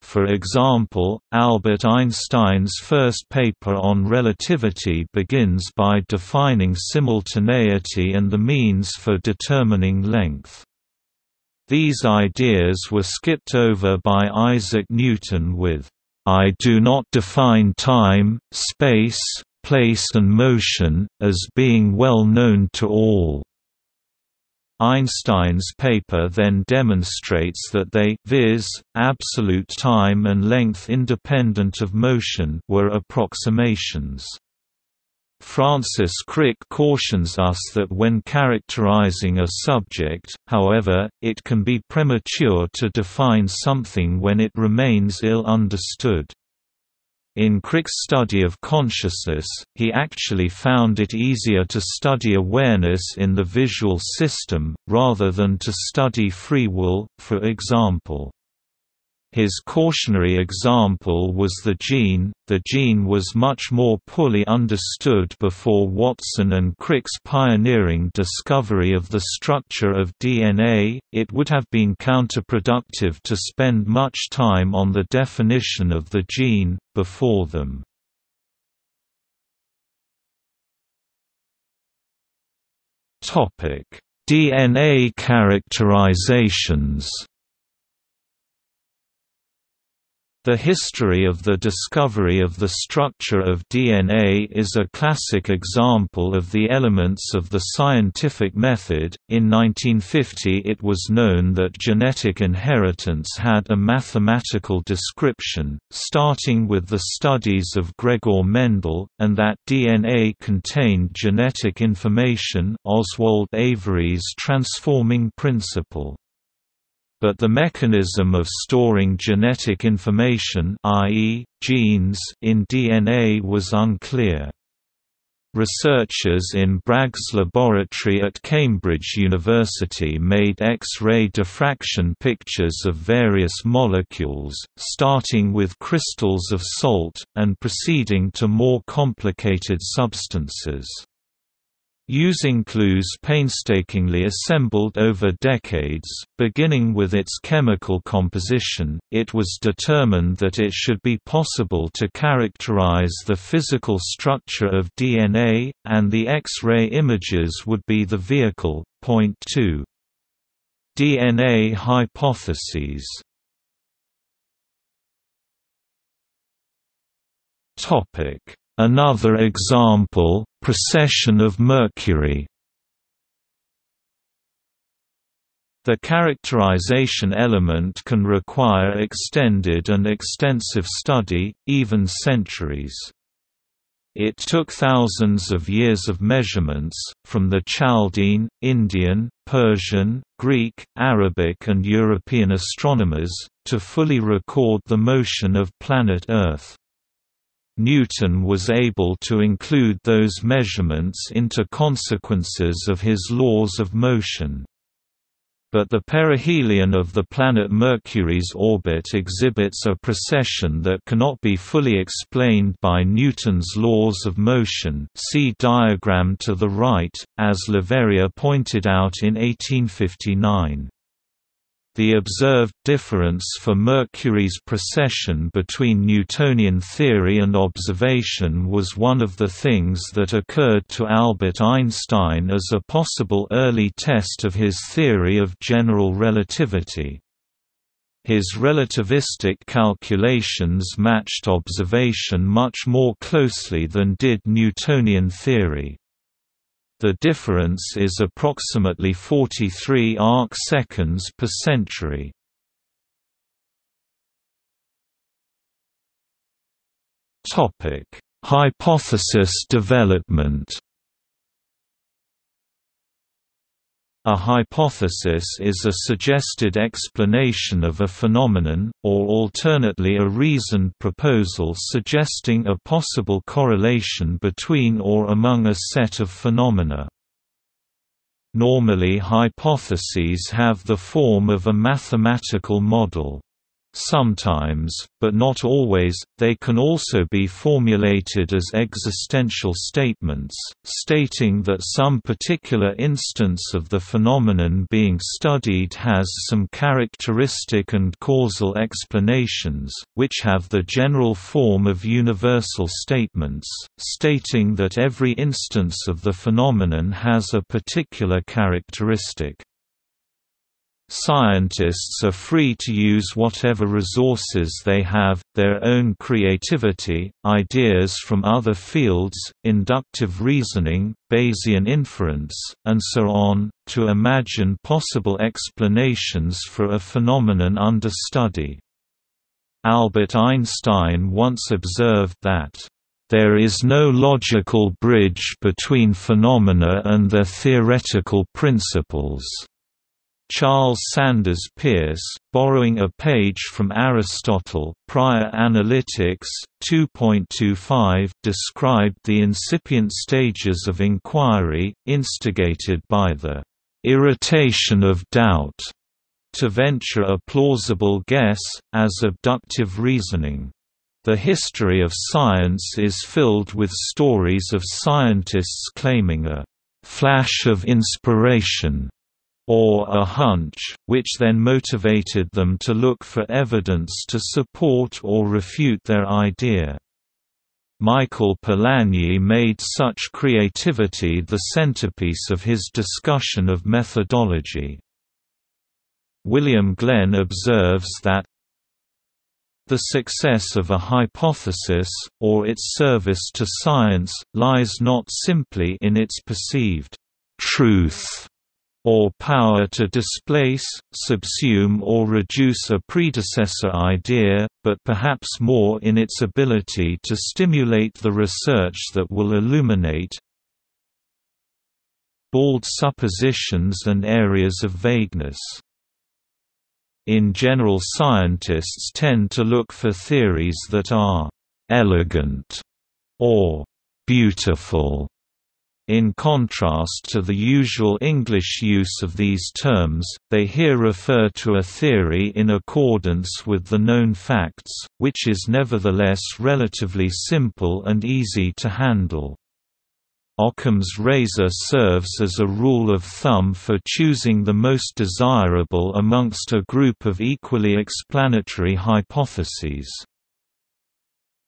For example, Albert Einstein's first paper on relativity begins by defining simultaneity and the means for determining length. These ideas were skipped over by Isaac Newton with, "I do not define time, space, place and motion, as being well known to all." Einstein's paper then demonstrates that they, viz., absolute time and length independent of motion, were approximations. Francis Crick cautions us that when characterizing a subject, however, it can be premature to define something when it remains ill understood. In Crick's study of consciousness, he actually found it easier to study awareness in the visual system, rather than to study free will, for example. His cautionary example was the gene. The gene was much more poorly understood before Watson and Crick's pioneering discovery of the structure of D N A. It would have been counterproductive to spend much time on the definition of the gene before them. Topic: D N A characterizations. The history of the discovery of the structure of D N A is a classic example of the elements of the scientific method. In nineteen fifty, it was known that genetic inheritance had a mathematical description, starting with the studies of Gregor Mendel, and that D N A contained genetic information, Oswald Avery's transforming principle. But the mechanism of storing genetic information, that is, genes, in D N A was unclear. Researchers in Bragg's laboratory at Cambridge University made X-ray diffraction pictures of various molecules, starting with crystals of salt, and proceeding to more complicated substances. Using clues painstakingly assembled over decades, beginning with its chemical composition, it was determined that it should be possible to characterize the physical structure of D N A, and the X-ray images would be the vehicle. Point two. D N A hypotheses. Another example, precession of Mercury. The characterization element can require extended and extensive study, even centuries. It took thousands of years of measurements, from the Chaldean, Indian, Persian, Greek, Arabic and European astronomers, to fully record the motion of planet Earth. Newton was able to include those measurements into consequences of his laws of motion. But the perihelion of the planet Mercury's orbit exhibits a precession that cannot be fully explained by Newton's laws of motion. See diagram to the right, as Leverrier pointed out in eighteen fifty-nine. The observed difference for Mercury's precession between Newtonian theory and observation was one of the things that occurred to Albert Einstein as a possible early test of his theory of general relativity. His relativistic calculations matched observation much more closely than did Newtonian theory. The difference is approximately forty-three arc-seconds per century. Topic: Hypothesis development. A hypothesis is a suggested explanation of a phenomenon, or alternately a reasoned proposal suggesting a possible correlation between or among a set of phenomena. Normally, hypotheses have the form of a mathematical model. Sometimes, but not always, they can also be formulated as existential statements, stating that some particular instance of the phenomenon being studied has some characteristic and causal explanations, which have the general form of universal statements, stating that every instance of the phenomenon has a particular characteristic. Scientists are free to use whatever resources they have, their own creativity, ideas from other fields, inductive reasoning, Bayesian inference, and so on, to imagine possible explanations for a phenomenon under study. Albert Einstein once observed that, "There is no logical bridge between phenomena and their theoretical principles." Charles Sanders Peirce, borrowing a page from Aristotle, Prior Analytics, two point two five, described the incipient stages of inquiry, instigated by the "irritation of doubt," to venture a plausible guess, as abductive reasoning. The history of science is filled with stories of scientists claiming a "flash of inspiration," or a hunch, which then motivated them to look for evidence to support or refute their idea. Michael Polanyi made such creativity the centerpiece of his discussion of methodology. William Glenn observes that, "The success of a hypothesis, or its service to science, lies not simply in its perceived truth, or power to displace, subsume or reduce a predecessor idea, but perhaps more in its ability to stimulate the research that will illuminate bald suppositions and areas of vagueness." In general, scientists tend to look for theories that are «elegant» or «beautiful», in contrast to the usual English use of these terms. They here refer to a theory in accordance with the known facts, which is nevertheless relatively simple and easy to handle. Occam's razor serves as a rule of thumb for choosing the most desirable amongst a group of equally explanatory hypotheses.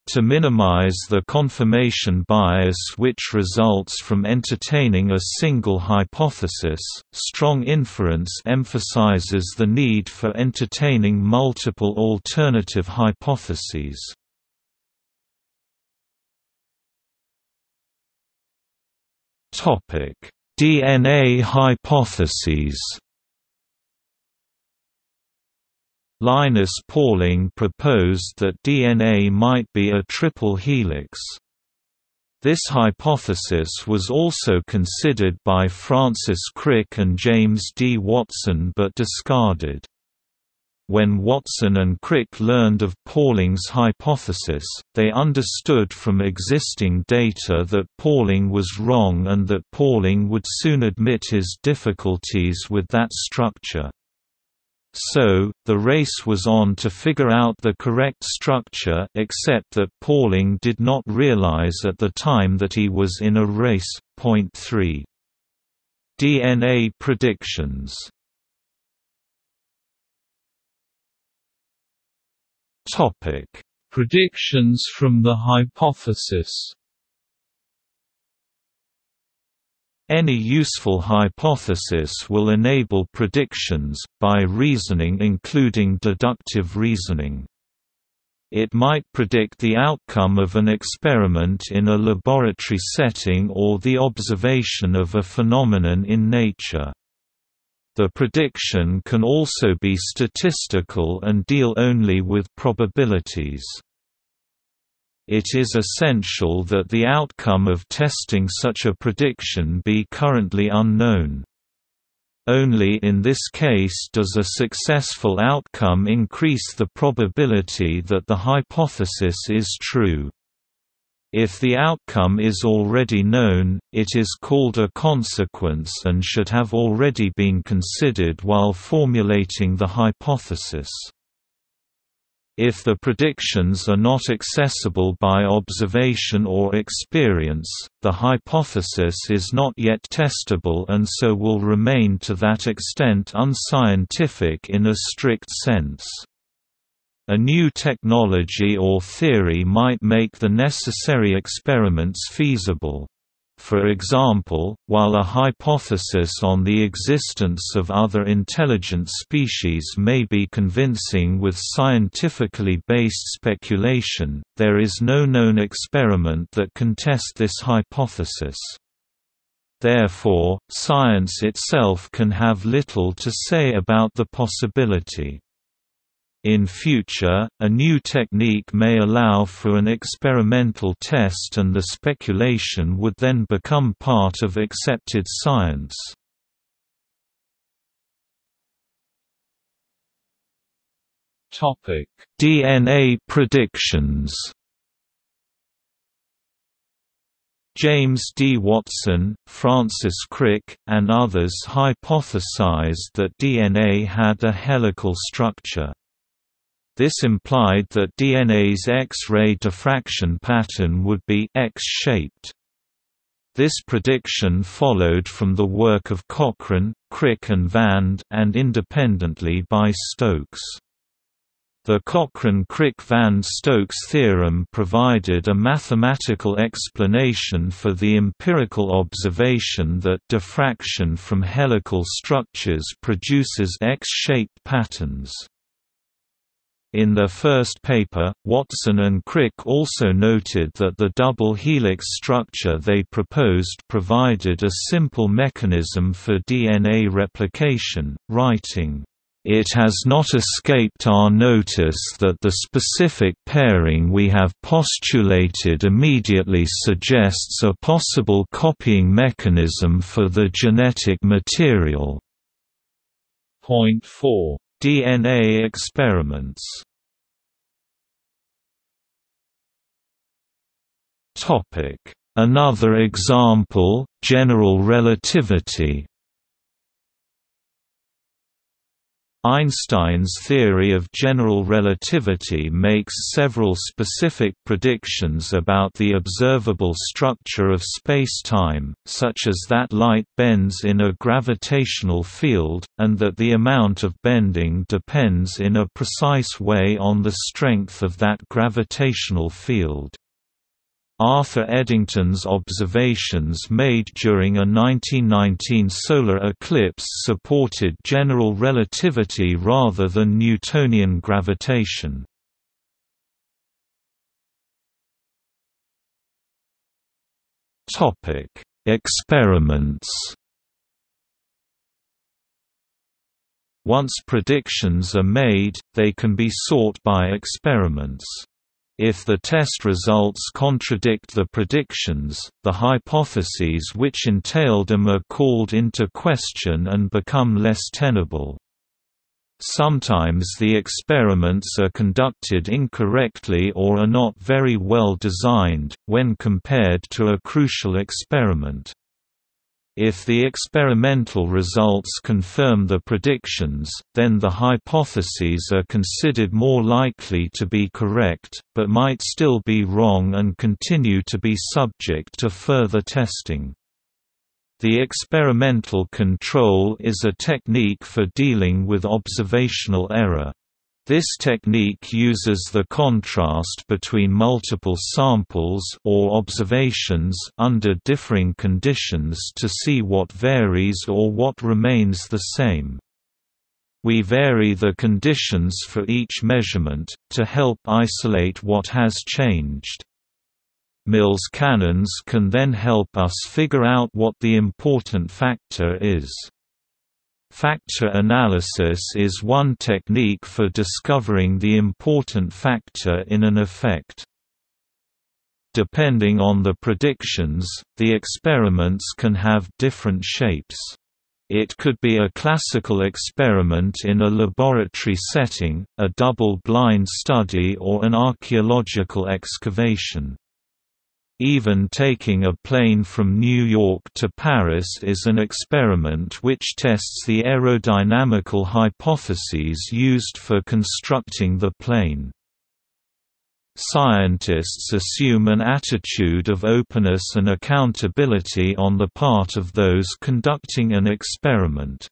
To minimize the confirmation bias which results from entertaining a single hypothesis, strong inference emphasizes the need for entertaining multiple alternative hypotheses. Topic: D N A hypotheses. Linus Pauling proposed that D N A might be a triple helix. This hypothesis was also considered by Francis Crick and James D. Watson but discarded. When Watson and Crick learned of Pauling's hypothesis, they understood from existing data that Pauling was wrong and that Pauling would soon admit his difficulties with that structure. So, the race was on to figure out the correct structure, except that Pauling did not realize at the time that he was in a race. Point three. D N A predictions. Topic: Predictions from the hypothesis. Any useful hypothesis will enable predictions, by reasoning including deductive reasoning. It might predict the outcome of an experiment in a laboratory setting or the observation of a phenomenon in nature. The prediction can also be statistical and deal only with probabilities. It is essential that the outcome of testing such a prediction be currently unknown. Only in this case does a successful outcome increase the probability that the hypothesis is true. If the outcome is already known, it is called a consequence and should have already been considered while formulating the hypothesis. If the predictions are not accessible by observation or experience, the hypothesis is not yet testable and so will remain to that extent unscientific in a strict sense. A new technology or theory might make the necessary experiments feasible. For example, while a hypothesis on the existence of other intelligent species may be convincing with scientifically based speculation, there is no known experiment that can test this hypothesis. Therefore, science itself can have little to say about the possibility. In future, a new technique may allow for an experimental test and the speculation would then become part of accepted science. Topic: D N A predictions. James D. Watson, Francis Crick, and others hypothesized that D N A had a helical structure. This implied that D N A's X-ray diffraction pattern would be X-shaped. This prediction followed from the work of Cochrane, Crick and Vand, and independently by Stokes. The Cochrane-Crick-Vand-Stokes theorem provided a mathematical explanation for the empirical observation that diffraction from helical structures produces X-shaped patterns. In their first paper, Watson and Crick also noted that the double helix structure they proposed provided a simple mechanism for D N A replication, writing, "It has not escaped our notice that the specific pairing we have postulated immediately suggests a possible copying mechanism for the genetic material." Point four. D N A experiments. Topic: Another example, general relativity. Einstein's theory of general relativity makes several specific predictions about the observable structure of spacetime, such as that light bends in a gravitational field, and that the amount of bending depends in a precise way on the strength of that gravitational field. Arthur Eddington's observations made during a nineteen nineteen solar eclipse supported general relativity rather than Newtonian gravitation. Topic: Experiments. Once predictions are made, they can be sought by experiments. If the test results contradict the predictions, the hypotheses which entailed them are called into question and become less tenable. Sometimes the experiments are conducted incorrectly or are not very well designed, when compared to a crucial experiment. If the experimental results confirm the predictions, then the hypotheses are considered more likely to be correct, but might still be wrong and continue to be subject to further testing. The experimental control is a technique for dealing with observational error. This technique uses the contrast between multiple samples or observations under differing conditions to see what varies or what remains the same. We vary the conditions for each measurement, to help isolate what has changed. Mills canons can then help us figure out what the important factor is. Factor analysis is one technique for discovering the important factor in an effect. Depending on the predictions, the experiments can have different shapes. It could be a classical experiment in a laboratory setting, a double-blind study, or an archaeological excavation. Even taking a plane from New York to Paris is an experiment which tests the aerodynamical hypotheses used for constructing the plane. Scientists assume an attitude of openness and accountability on the part of those conducting an experiment.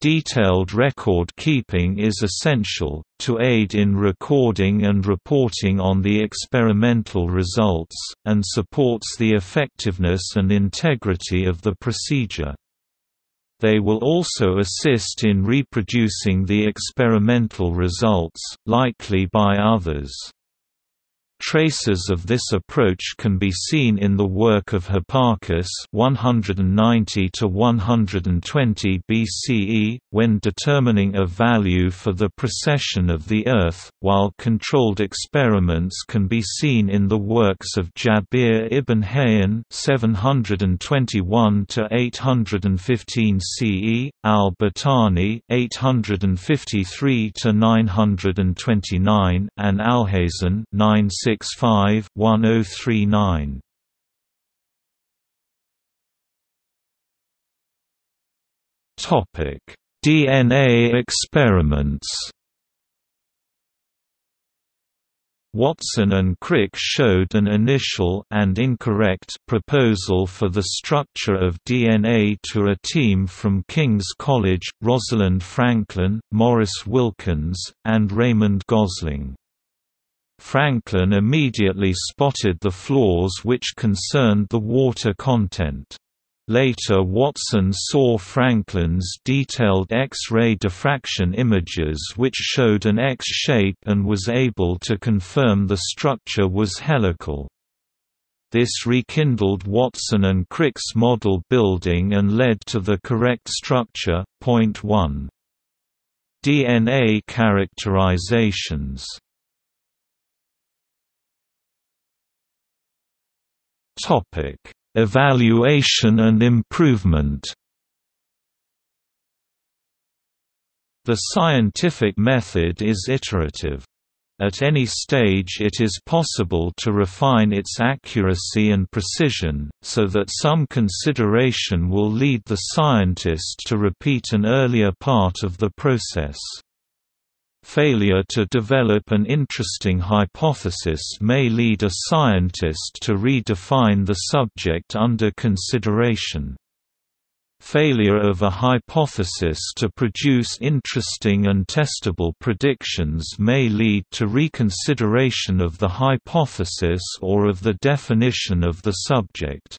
Detailed record keeping is essential, to aid in recording and reporting on the experimental results, and supports the effectiveness and integrity of the procedure. They will also assist in reproducing the experimental results, likely by others. Traces of this approach can be seen in the work of Hipparchus one ninety to one twenty B C E, when determining a value for the precession of the Earth, while controlled experiments can be seen in the works of Jabir ibn Hayyan seven twenty-one to eight fifteen C E, al-Battani eight fifty-three to nine twenty-nine, and Alhazen nine sixty-five to ten thirty-nine. Topic: D N A experiments. Watson and Crick showed an initial and incorrect proposal for the structure of D N A to a team from King's College: Rosalind Franklin, Maurice Wilkins, and Raymond Gosling. Franklin immediately spotted the flaws which concerned the water content. Later Watson saw Franklin's detailed X-ray diffraction images which showed an X shape and was able to confirm the structure was helical. This rekindled Watson and Crick's model building and led to the correct structure. Point one. D N A characterizations. Topic: Evaluation and improvement. The scientific method is iterative. At any stage it is possible to refine its accuracy and precision, so that some consideration will lead the scientist to repeat an earlier part of the process. Failure to develop an interesting hypothesis may lead a scientist to redefine the subject under consideration. Failure of a hypothesis to produce interesting and testable predictions may lead to reconsideration of the hypothesis or of the definition of the subject.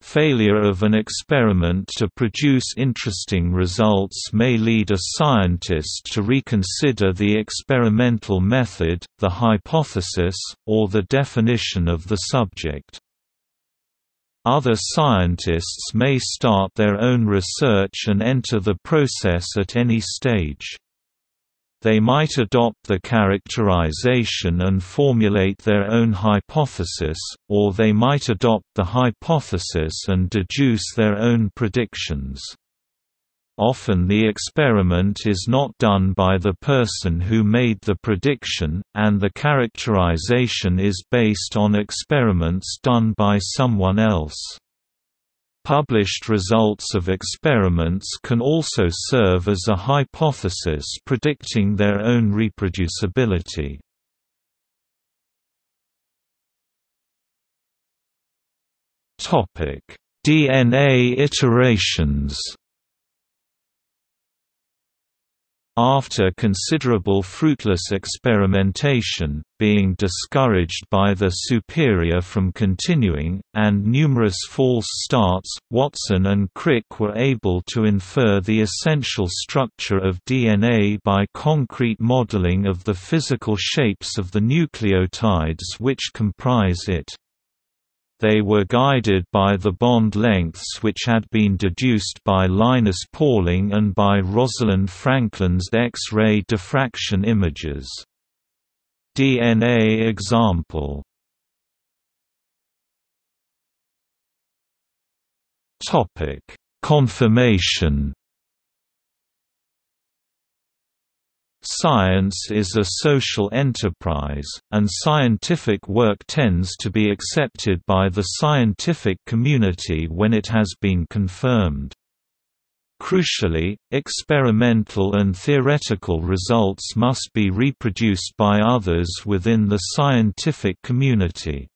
Failure of an experiment to produce interesting results may lead a scientist to reconsider the experimental method, the hypothesis, or the definition of the subject. Other scientists may start their own research and enter the process at any stage. They might adopt the characterization and formulate their own hypothesis, or they might adopt the hypothesis and deduce their own predictions. Often the experiment is not done by the person who made the prediction, and the characterization is based on experiments done by someone else. Published results of experiments can also serve as a hypothesis predicting their own reproducibility. Topic: D N A iterations. after considerable fruitless experimentation, being discouraged by the superior from continuing, and numerous false starts, Watson and Crick were able to infer the essential structure of D N A by concrete modeling of the physical shapes of the nucleotides which comprise it. They were guided by the bond lengths which had been deduced by Linus Pauling and by Rosalind Franklin's X-ray diffraction images. D N A example. Topic: Confirmation. Science is a social enterprise, and scientific work tends to be accepted by the scientific community when it has been confirmed. Crucially, experimental and theoretical results must be reproduced by others within the scientific community.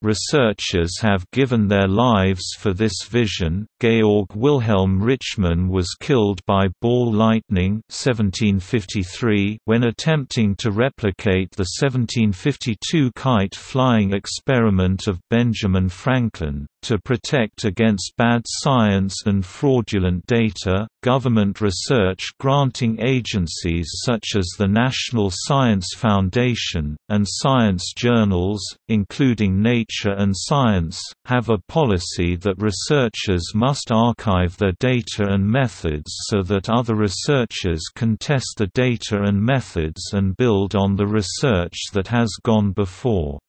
Researchers have given their lives for this vision. Georg Wilhelm Richmann was killed by ball lightning seventeen fifty-three when attempting to replicate the seventeen fifty-two kite flying experiment of Benjamin Franklin. To protect against bad science and fraudulent data, government research granting agencies such as the National Science Foundation, and science journals, including Nature and Science, have a policy that researchers must archive their data and methods so that other researchers can test the data and methods and build on the research that has gone before.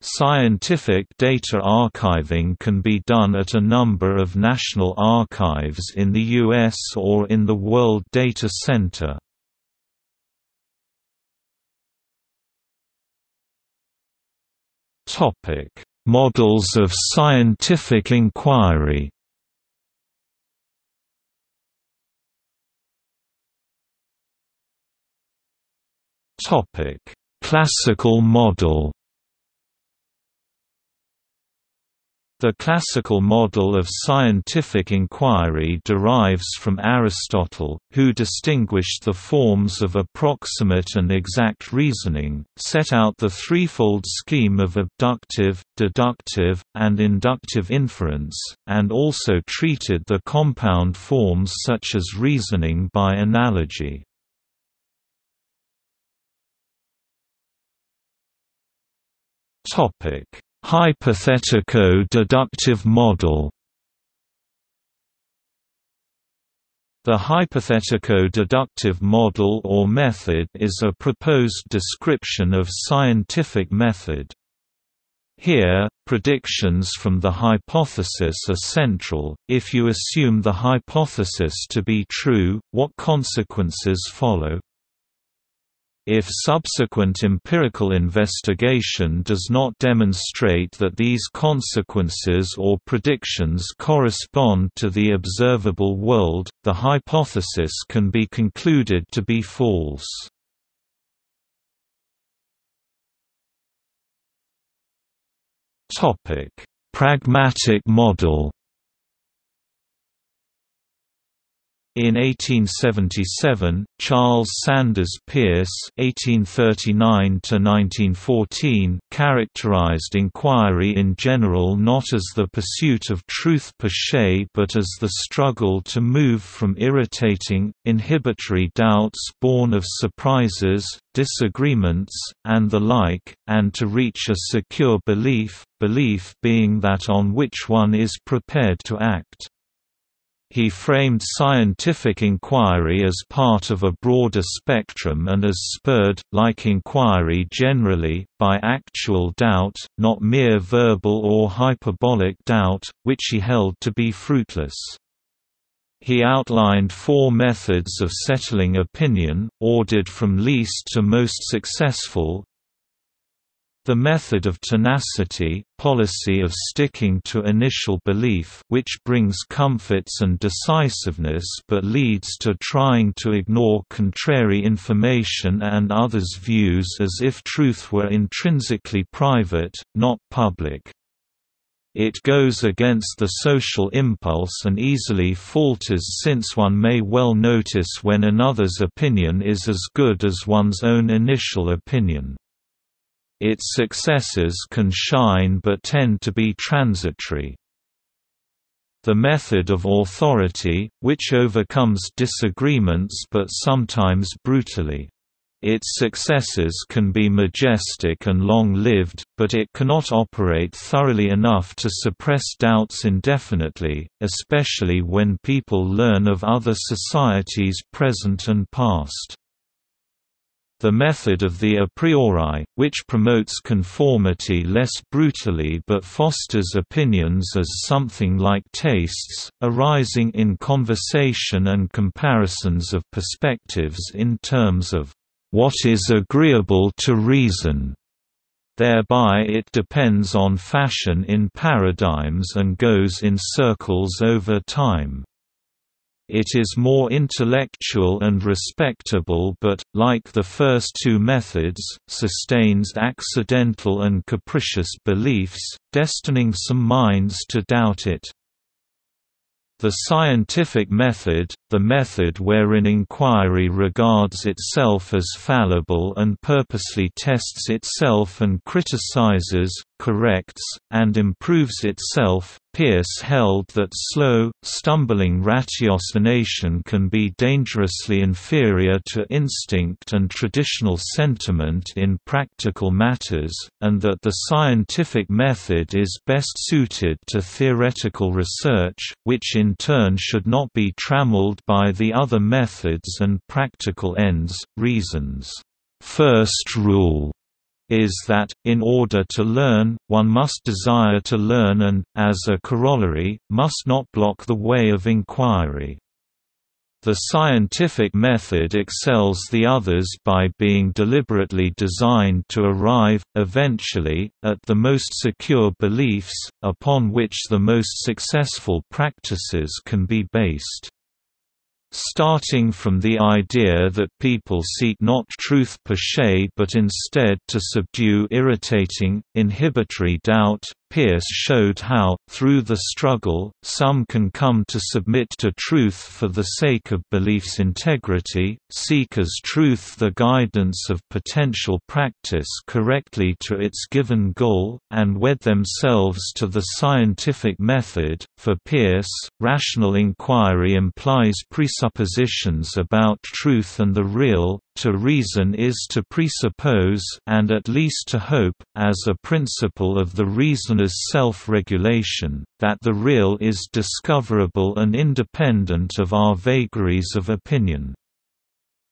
Scientific data archiving can be done at a number of national archives in the U S or in the World Data Center. Topic: Models of scientific inquiry. Topic: Classical model. The classical model of scientific inquiry derives from Aristotle, who distinguished the forms of approximate and exact reasoning, set out the threefold scheme of abductive, deductive, and inductive inference, and also treated the compound forms such as reasoning by analogy. Hypothetico-deductive model. The hypothetico-deductive model or method is a proposed description of scientific method. Here, predictions from the hypothesis are central. If you assume the hypothesis to be true, what consequences follow? If subsequent empirical investigation does not demonstrate that these consequences or predictions correspond to the observable world, the hypothesis can be concluded to be false. Topic: Pragmatic model. In eighteen seventy-seven, Charles Sanders Peirce (eighteen thirty-nine to nineteen fourteen) characterized inquiry in general not as the pursuit of truth per se but as the struggle to move from irritating, inhibitory doubts born of surprises, disagreements, and the like, and to reach a secure belief, belief being that on which one is prepared to act. He framed scientific inquiry as part of a broader spectrum and as spurred, like inquiry generally, by actual doubt, not mere verbal or hyperbolic doubt, which he held to be fruitless. He outlined four methods of settling opinion, ordered from least to most successful: the method of tenacity, policy of sticking to initial belief which brings comforts and decisiveness but leads to trying to ignore contrary information and others' views as if truth were intrinsically private, not public. It goes against the social impulse and easily falters, since one may well notice when another's opinion is as good as one's own initial opinion. Its successes can shine but tend to be transitory. The method of authority, which overcomes disagreements but sometimes brutally. Its successes can be majestic and long-lived, but it cannot operate thoroughly enough to suppress doubts indefinitely, especially when people learn of other societies present and past. The method of the a priori, which promotes conformity less brutally but fosters opinions as something like tastes, arising in conversation and comparisons of perspectives in terms of what is agreeable to reason. Thereby it depends on fashion in paradigms and goes in circles over time. It is more intellectual and respectable but, like the first two methods, sustains accidental and capricious beliefs, destining some minds to doubt it. The scientific method, the method wherein inquiry regards itself as fallible and purposely tests itself and criticizes, corrects, and improves itself, Peirce held that slow, stumbling ratiocination can be dangerously inferior to instinct and traditional sentiment in practical matters, and that the scientific method is best suited to theoretical research, which in turn should not be trammelled by the other methods and practical ends, reasons. First rule is that, in order to learn, one must desire to learn and, as a corollary, must not block the way of inquiry. The scientific method excels the others by being deliberately designed to arrive, eventually, at the most secure beliefs, upon which the most successful practices can be based. Starting from the idea that people seek not truth per se but instead to subdue irritating, inhibitory doubt, Peirce showed how, through the struggle, some can come to submit to truth for the sake of belief's integrity, seek as truth the guidance of potential practice correctly to its given goal, and wed themselves to the scientific method. For Peirce, rational inquiry implies presuppositions about truth and the real. To reason is to presuppose and at least to hope, as a principle of the reasoner's self-regulation, that the real is discoverable and independent of our vagaries of opinion.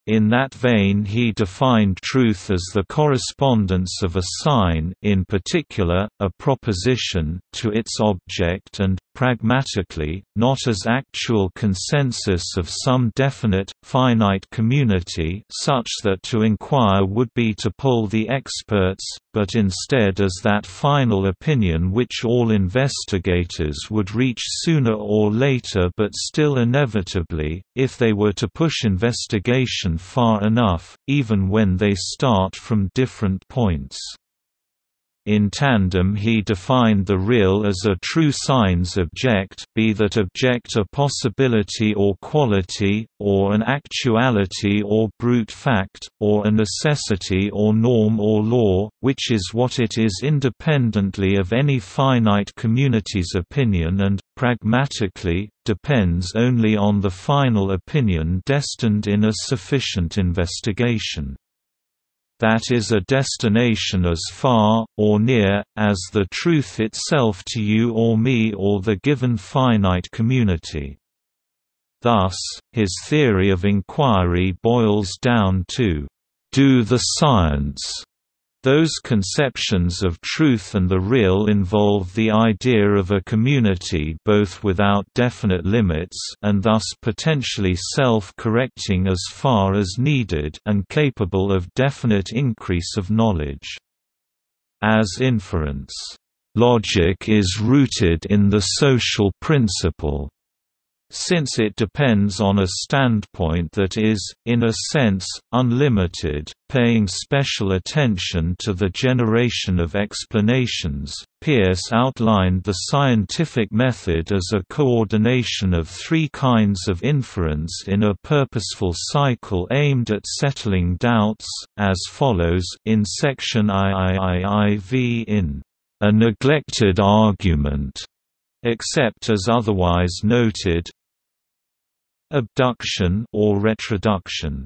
In that vein he defined truth as the correspondence of a sign, in particular, a proposition, to its object and, pragmatically, not as actual consensus of some definite, finite community such that to inquire would be to poll the experts, but instead as that final opinion which all investigators would reach sooner or later but still inevitably, if they were to push investigation far enough, even when they start from different points. In tandem he defined the real as a true sign's object, be that object a possibility or quality, or an actuality or brute fact, or a necessity or norm or law, which is what it is independently of any finite community's opinion and, pragmatically, depends only on the final opinion destined in a sufficient investigation. That is a destination as far, or near, as the truth itself to you or me or the given finite community. Thus, his theory of inquiry boils down to, "Do the science." Those conceptions of truth and the real involve the idea of a community both without definite limits and thus potentially self-correcting as far as needed and capable of definite increase of knowledge. As inference, logic is rooted in the social principle, since it depends on a standpoint that is, in a sense, unlimited, paying special attention to the generation of explanations. Peirce outlined the scientific method as a coordination of three kinds of inference in a purposeful cycle aimed at settling doubts, as follows in section two. In A Neglected Argument, except as otherwise noted, abduction or retroduction.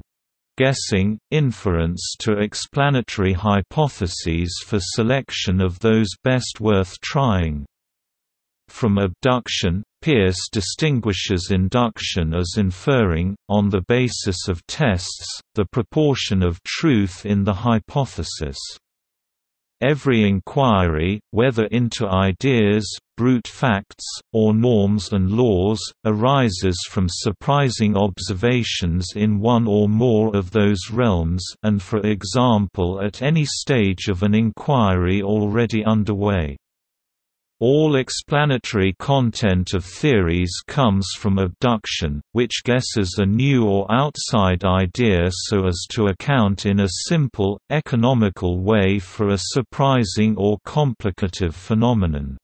Guessing, inference to explanatory hypotheses for selection of those best worth trying. From abduction, Peirce distinguishes induction as inferring, on the basis of tests, the proportion of truth in the hypothesis. Every inquiry, whether into ideas, brute facts, or norms and laws, arises from surprising observations in one or more of those realms and for example at any stage of an inquiry already underway. All explanatory content of theories comes from abduction, which guesses a new or outside idea so as to account in a simple, economical way for a surprising or complicative phenomenon.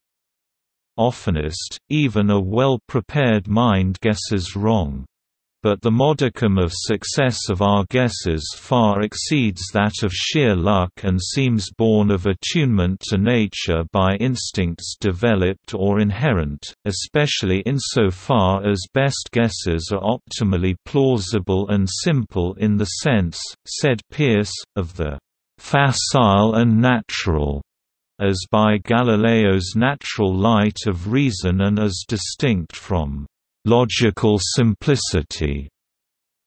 Oftenest, even a well-prepared mind guesses wrong. But the modicum of success of our guesses far exceeds that of sheer luck and seems born of attunement to nature by instincts developed or inherent, especially insofar as best guesses are optimally plausible and simple in the sense, said Peirce, of the "facile and natural", as by Galileo's natural light of reason and as distinct from logical simplicity.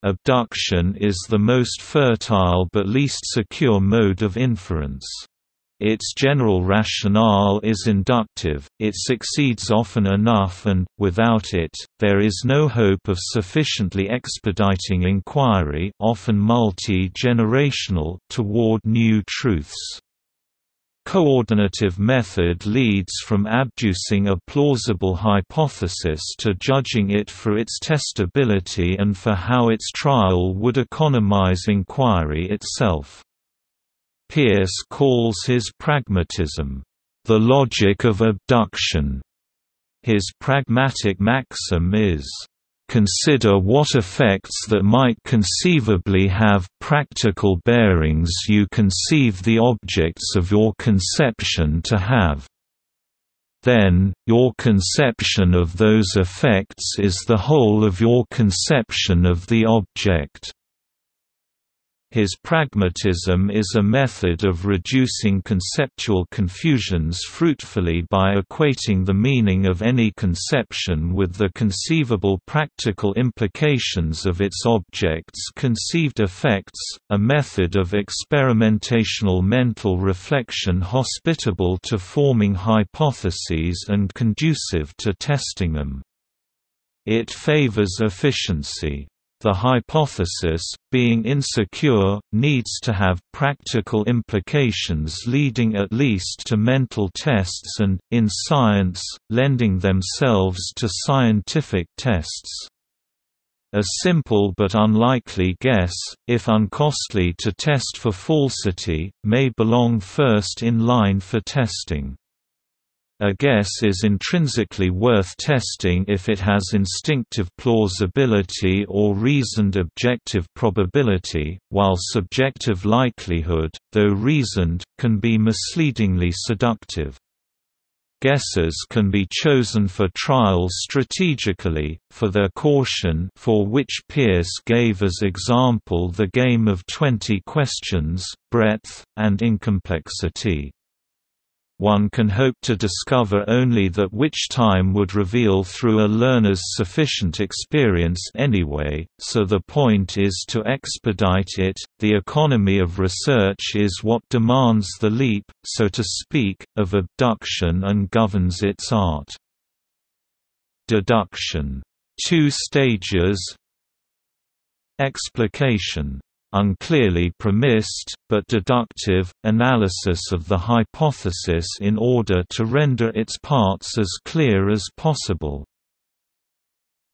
Abduction is the most fertile but least secure mode of inference. Its general rationale is inductive, it succeeds often enough and, without it, there is no hope of sufficiently expediting inquiry, often multi-generational, toward new truths. Coordinative method leads from abducing a plausible hypothesis to judging it for its testability and for how its trial would economize inquiry itself. Peirce calls his pragmatism, "the logic of abduction". His pragmatic maxim is, "Consider what effects that might conceivably have practical bearings you conceive the objects of your conception to have. Then, your conception of those effects is the whole of your conception of the object." His pragmatism is a method of reducing conceptual confusions fruitfully by equating the meaning of any conception with the conceivable practical implications of its object's conceived effects, a method of experimentational mental reflection hospitable to forming hypotheses and conducive to testing them. It favors efficiency. The hypothesis, being insecure, needs to have practical implications leading at least to mental tests and, in science, lending themselves to scientific tests. A simple but unlikely guess, if uncostly to test for falsity, may belong first in line for testing. A guess is intrinsically worth testing if it has instinctive plausibility or reasoned objective probability, while subjective likelihood, though reasoned, can be misleadingly seductive. Guesses can be chosen for trial strategically, for their caution, for which Peirce gave as example the game of twenty questions, breadth, and incomplexity. One can hope to discover only that which time would reveal through a learner's sufficient experience anyway, so the point is to expedite it. The economy of research is what demands the leap, so to speak, of abduction and governs its art. Deduction. Two stages. Explication. Unclearly premised, but deductive, analysis of the hypothesis in order to render its parts as clear as possible.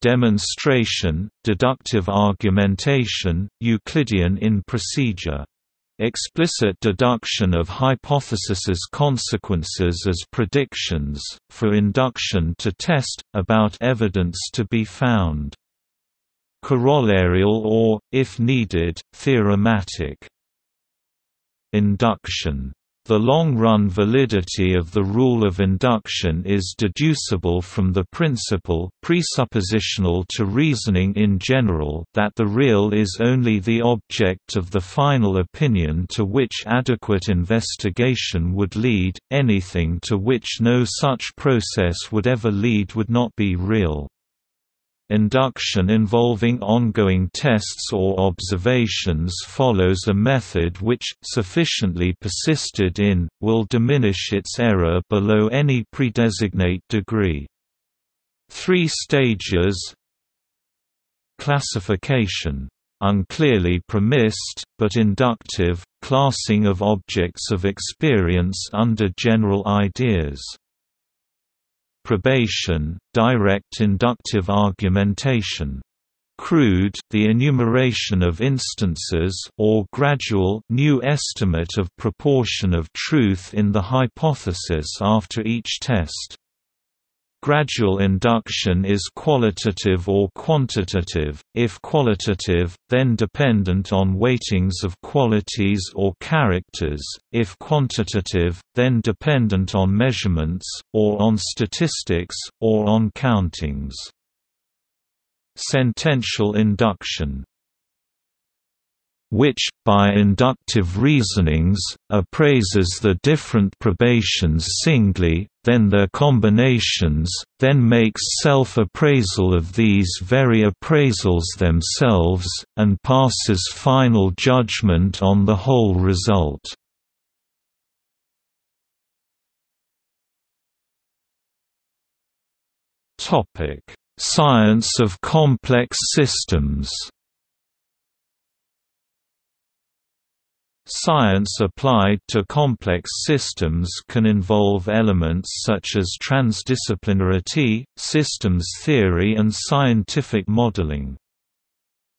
Demonstration, deductive argumentation, Euclidean in procedure. Explicit deduction of hypothesis's consequences as predictions, for induction to test, about evidence to be found. Corollarial or, if needed, theorematic. Induction. The long-run validity of the rule of induction is deducible from the principle, presuppositional to reasoning in general, that the real is only the object of the final opinion to which adequate investigation would lead. Anything to which no such process would ever lead would not be real. Induction involving ongoing tests or observations follows a method which, sufficiently persisted in, will diminish its error below any predesignate degree. Three stages. Classification. Unclearly premised, but inductive, classing of objects of experience under general ideas. Probation, direct inductive argumentation. Crude, the enumeration of instances, or gradual, new estimate of proportion of truth in the hypothesis after each test. Gradual induction is qualitative or quantitative, if qualitative, then dependent on weightings of qualities or characters, if quantitative, then dependent on measurements, or on statistics, or on countings. Sentential induction, which, by inductive reasonings, appraises the different probations singly, then their combinations, then makes self-appraisal of these very appraisals themselves, and passes final judgment on the whole result. Science of complex systems. Science applied to complex systems can involve elements such as transdisciplinarity, systems theory and scientific modeling.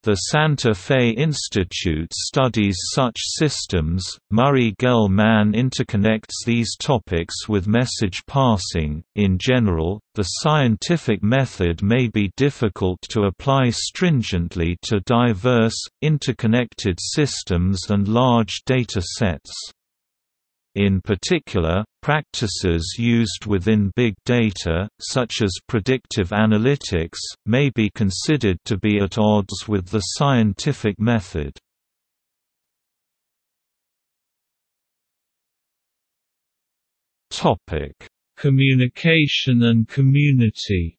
The Santa Fe Institute studies such systems. Murray-Gell-Mann interconnects these topics with message passing. In general, the scientific method may be difficult to apply stringently to diverse, interconnected systems and large data sets. In particular, practices used within big data, such as predictive analytics, may be considered to be at odds with the scientific method. Communication and community.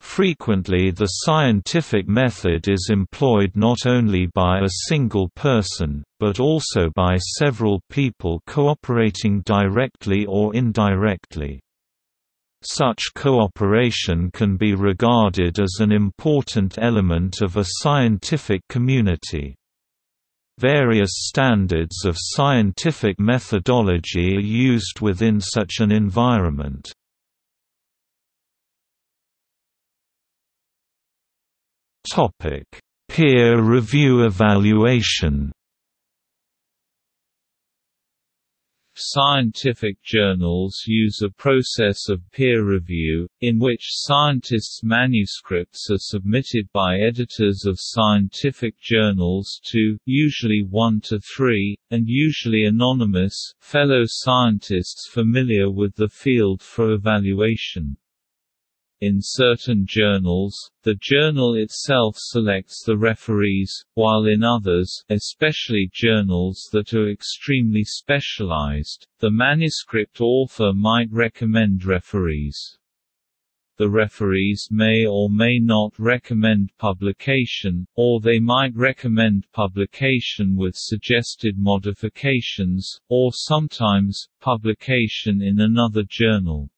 Frequently the scientific method is employed not only by a single person, but also by several people cooperating directly or indirectly. Such cooperation can be regarded as an important element of a scientific community. Various standards of scientific methodology are used within such an environment. Topic: peer review evaluation. Scientific journals use a process of peer review, in which scientists' manuscripts are submitted by editors of scientific journals to, usually one to three, and usually anonymous, fellow scientists familiar with the field for evaluation. In certain journals, the journal itself selects the referees, while in others, especially journals that are extremely specialized, the manuscript author might recommend referees. The referees may or may not recommend publication, or they might recommend publication with suggested modifications, or sometimes, publication in another journal.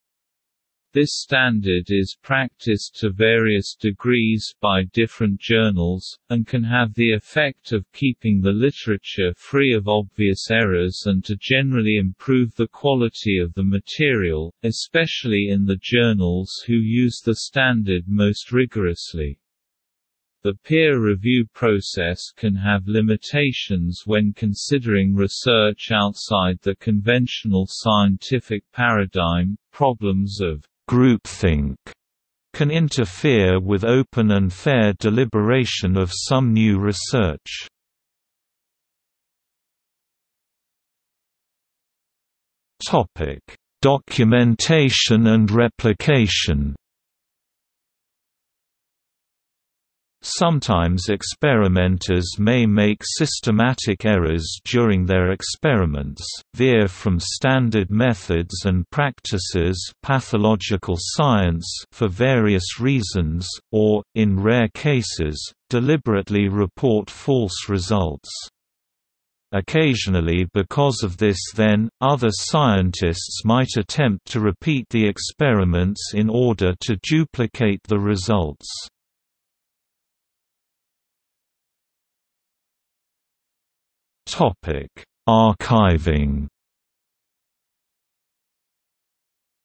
This standard is practiced to various degrees by different journals, and can have the effect of keeping the literature free of obvious errors and to generally improve the quality of the material, especially in the journals who use the standard most rigorously. The peer review process can have limitations when considering research outside the conventional scientific paradigm. Problems of groupthink can interfere with open and fair deliberation of some new research. Topic: Documentation and replication. Sometimes experimenters may make systematic errors during their experiments, veer from standard methods and practices pathological science for various reasons, or, in rare cases, deliberately report false results. Occasionally because of this then, other scientists might attempt to repeat the experiments in order to duplicate the results. Archiving.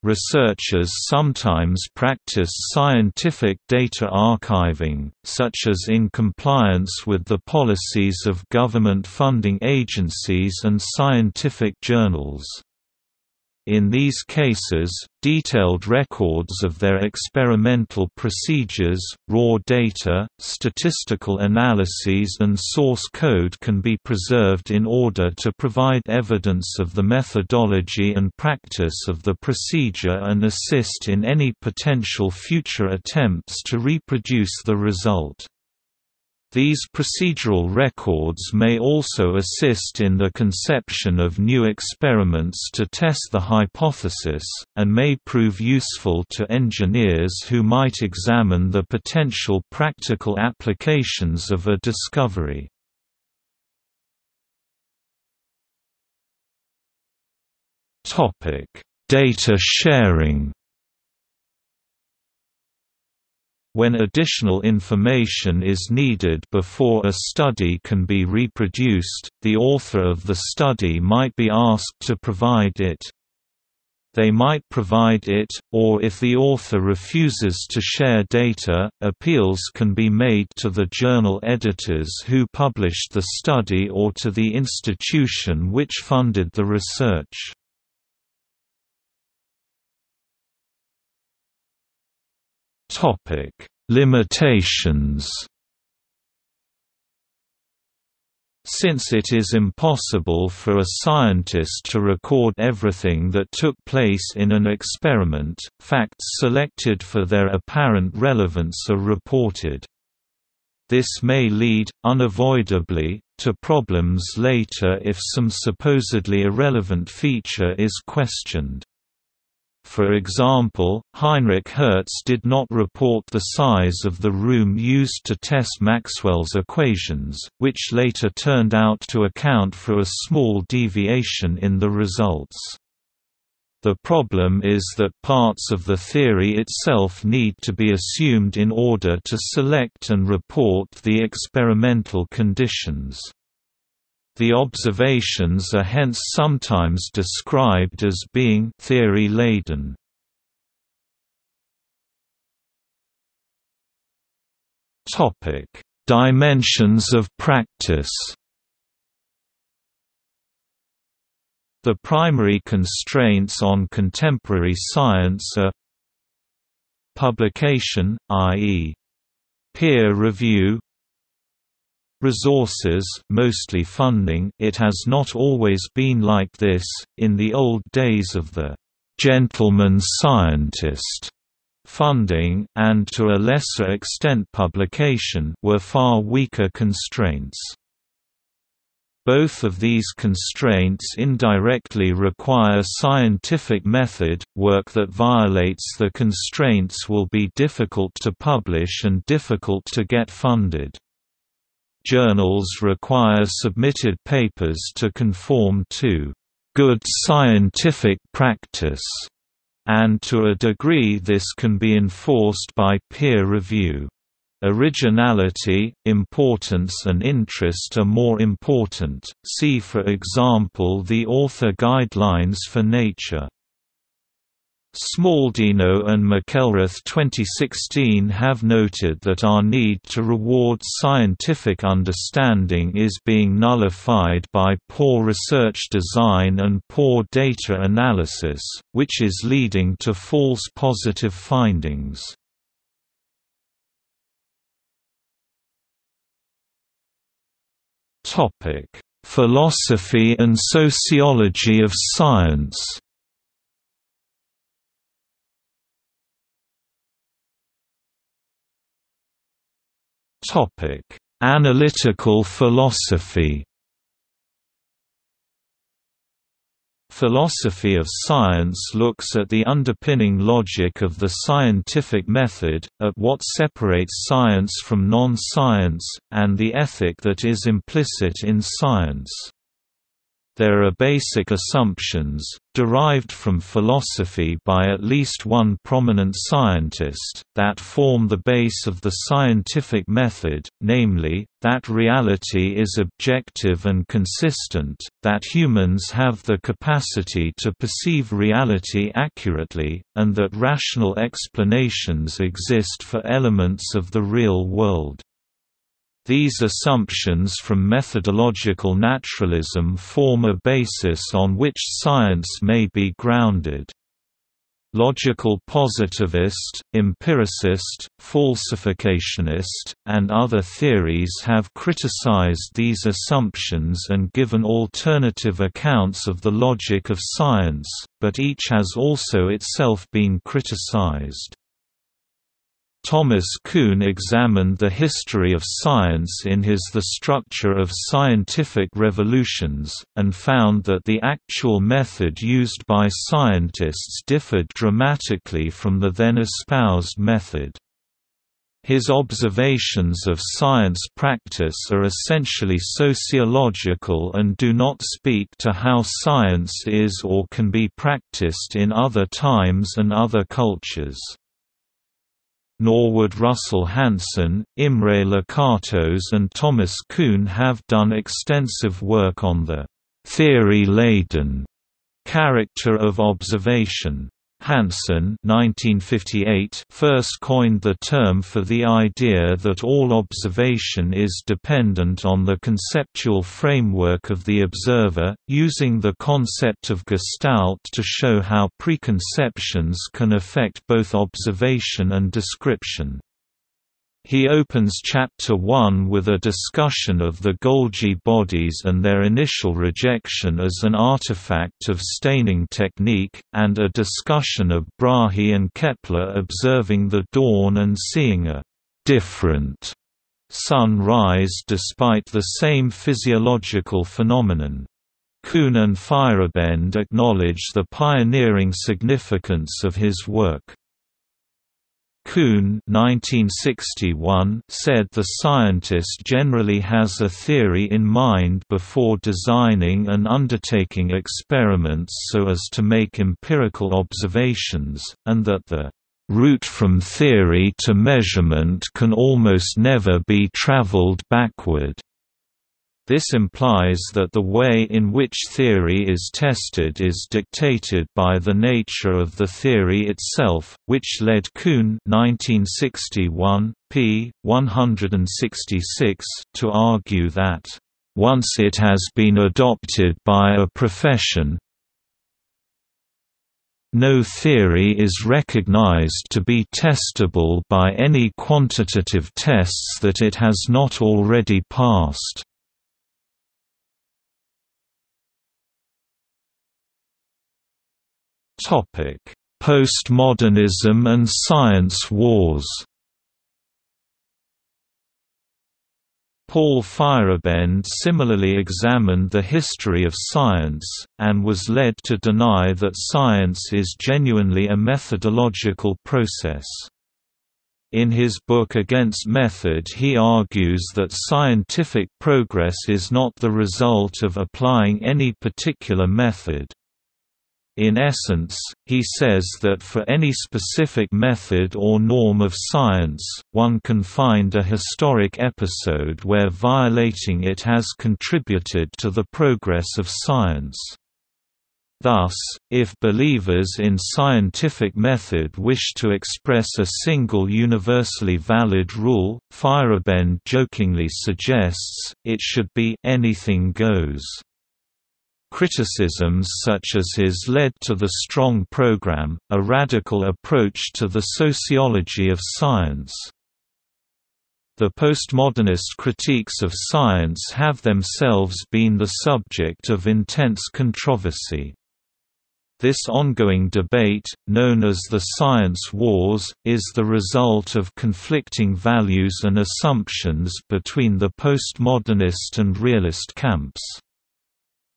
Researchers sometimes practice scientific data archiving, such as in compliance with the policies of government funding agencies and scientific journals. In these cases, detailed records of their experimental procedures, raw data, statistical analyses and source code can be preserved in order to provide evidence of the methodology and practice of the procedure and assist in any potential future attempts to reproduce the result. These procedural records may also assist in the conception of new experiments to test the hypothesis, and may prove useful to engineers who might examine the potential practical applications of a discovery. Data sharing. When additional information is needed before a study can be reproduced, the author of the study might be asked to provide it. They might provide it, or if the author refuses to share data, appeals can be made to the journal editors who published the study or to the institution which funded the research. Topic: Limitations. Since it is impossible for a scientist to record everything that took place in an experiment, facts selected for their apparent relevance are reported. This may lead, unavoidably, to problems later if some supposedly irrelevant feature is questioned. For example, Heinrich Hertz did not report the size of the room used to test Maxwell's equations, which later turned out to account for a small deviation in the results. The problem is that parts of the theory itself need to be assumed in order to select and report the experimental conditions. The observations are hence sometimes described as being theory-laden. Topic: Dimensions of practice. The primary constraints on contemporary science are publication, that is, peer review. Resources, mostly funding. It has not always been like this. In the old days of the gentleman scientist, funding, and to a lesser extent publication, were far weaker constraints. Both of these constraints indirectly require scientific method. Work that violates the constraints will be difficult to publish and difficult to get funded. Journals require submitted papers to conform to good scientific practice, and to a degree this can be enforced by peer review. Originality, importance and interest are more important, see for example the author guidelines for Nature. Smaldino and McElrath twenty sixteen have noted that our need to reward scientific understanding is being nullified by poor research design and poor data analysis, which is leading to false positive findings. Philosophy and sociology of science. Topic: Analytical philosophy. Philosophy of science looks at the underpinning logic of the scientific method, at what separates science from non-science, and the ethic that is implicit in science. There are basic assumptions, derived from philosophy by at least one prominent scientist, that form the base of the scientific method, namely, that reality is objective and consistent, that humans have the capacity to perceive reality accurately, and that rational explanations exist for elements of the real world. These assumptions from methodological naturalism form a basis on which science may be grounded. Logical positivist, empiricist, falsificationist, and other theories have criticized these assumptions and given alternative accounts of the logic of science, but each has also itself been criticized. Thomas Kuhn examined the history of science in his The Structure of Scientific Revolutions, and found that the actual method used by scientists differed dramatically from the then espoused method. His observations of science practice are essentially sociological and do not speak to how science is or can be practiced in other times and other cultures. Norwood Russell Hansen, Imre Lakatos and Thomas Kuhn have done extensive work on the «theory-laden» character of observation. Hansen nineteen fifty-eight first coined the term for the idea that all observation is dependent on the conceptual framework of the observer, using the concept of gestalt to show how preconceptions can affect both observation and description. He opens Chapter one with a discussion of the Golgi bodies and their initial rejection as an artifact of staining technique, and a discussion of Brahe and Kepler observing the dawn and seeing a «different» sunrise despite the same physiological phenomenon. Kuhn and Feyerabend acknowledge the pioneering significance of his work. Kuhn nineteen sixty-one said the scientist generally has a theory in mind before designing and undertaking experiments so as to make empirical observations, and that the route from theory to measurement can almost never be traveled backward. This implies that the way in which theory is tested is dictated by the nature of the theory itself, which led Kuhn nineteen sixty-one, p. one hundred sixty-six to argue that, "...once it has been adopted by a profession, no theory is recognized to be testable by any quantitative tests that it has not already passed." Postmodernism and science wars. Paul Feyerabend similarly examined the history of science, and was led to deny that science is genuinely a methodological process. In his book Against Method he argues that scientific progress is not the result of applying any particular method. In essence, he says that for any specific method or norm of science, one can find a historic episode where violating it has contributed to the progress of science. Thus, if believers in scientific method wish to express a single universally valid rule, Feyerabend jokingly suggests, it should be "anything goes." Criticisms such as his led to the Strong Program, a radical approach to the sociology of science. The postmodernist critiques of science have themselves been the subject of intense controversy. This ongoing debate, known as the science wars, is the result of conflicting values and assumptions between the postmodernist and realist camps.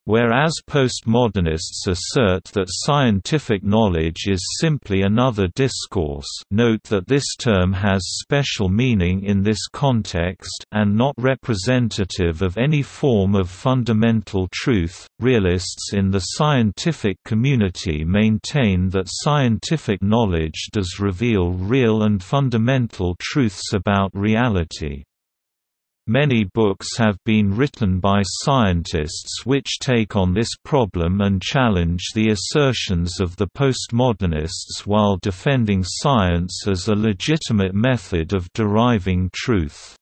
Whereas postmodernists assert that scientific knowledge is simply another discourse, note that this term has special meaning in this context and not representative of any form of fundamental truth, realists in the scientific community maintain that scientific knowledge does reveal real and fundamental truths about reality. Many books have been written by scientists which take on this problem and challenge the assertions of the postmodernists while defending science as a legitimate method of deriving truth.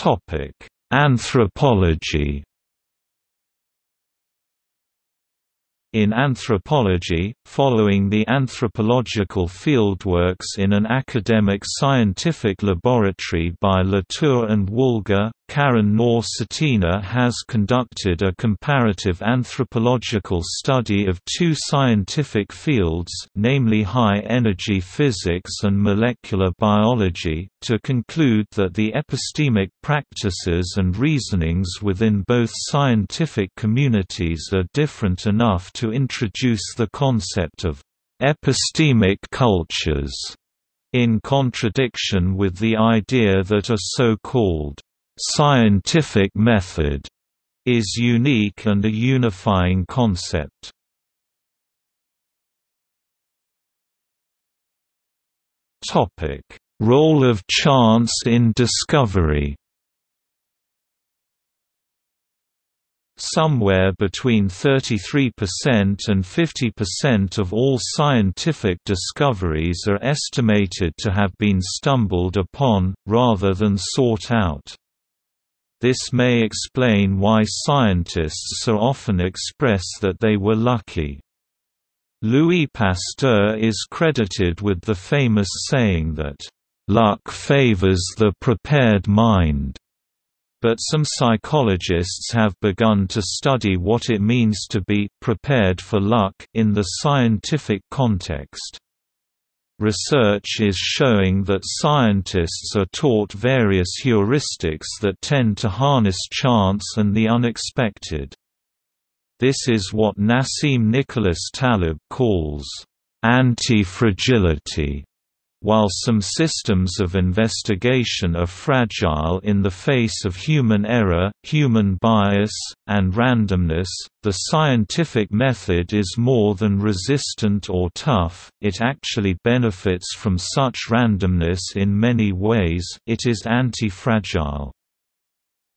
Topic: Anthropology. In anthropology, following the anthropological fieldworks in an academic scientific laboratory by Latour and Woolger, Karin Noor Satina has conducted a comparative anthropological study of two scientific fields, namely high-energy physics and molecular biology, to conclude that the epistemic practices and reasonings within both scientific communities are different enough to introduce the concept of «epistemic cultures», in contradiction with the idea that a so-called scientific method is unique and a unifying concept. Topic: Role of chance in discovery. Somewhere between thirty-three percent and fifty percent of all scientific discoveries are estimated to have been stumbled upon rather than sought out. This may explain why scientists so often express that they were lucky. Louis Pasteur is credited with the famous saying that, "Luck favors the prepared mind." But some psychologists have begun to study what it means to be "prepared for luck" in the scientific context. Research is showing that scientists are taught various heuristics that tend to harness chance and the unexpected. This is what Nassim Nicholas Taleb calls anti-fragility. While some systems of investigation are fragile in the face of human error, human bias, and randomness, the scientific method is more than resistant or tough, it actually benefits from such randomness in many ways, it is anti-fragile.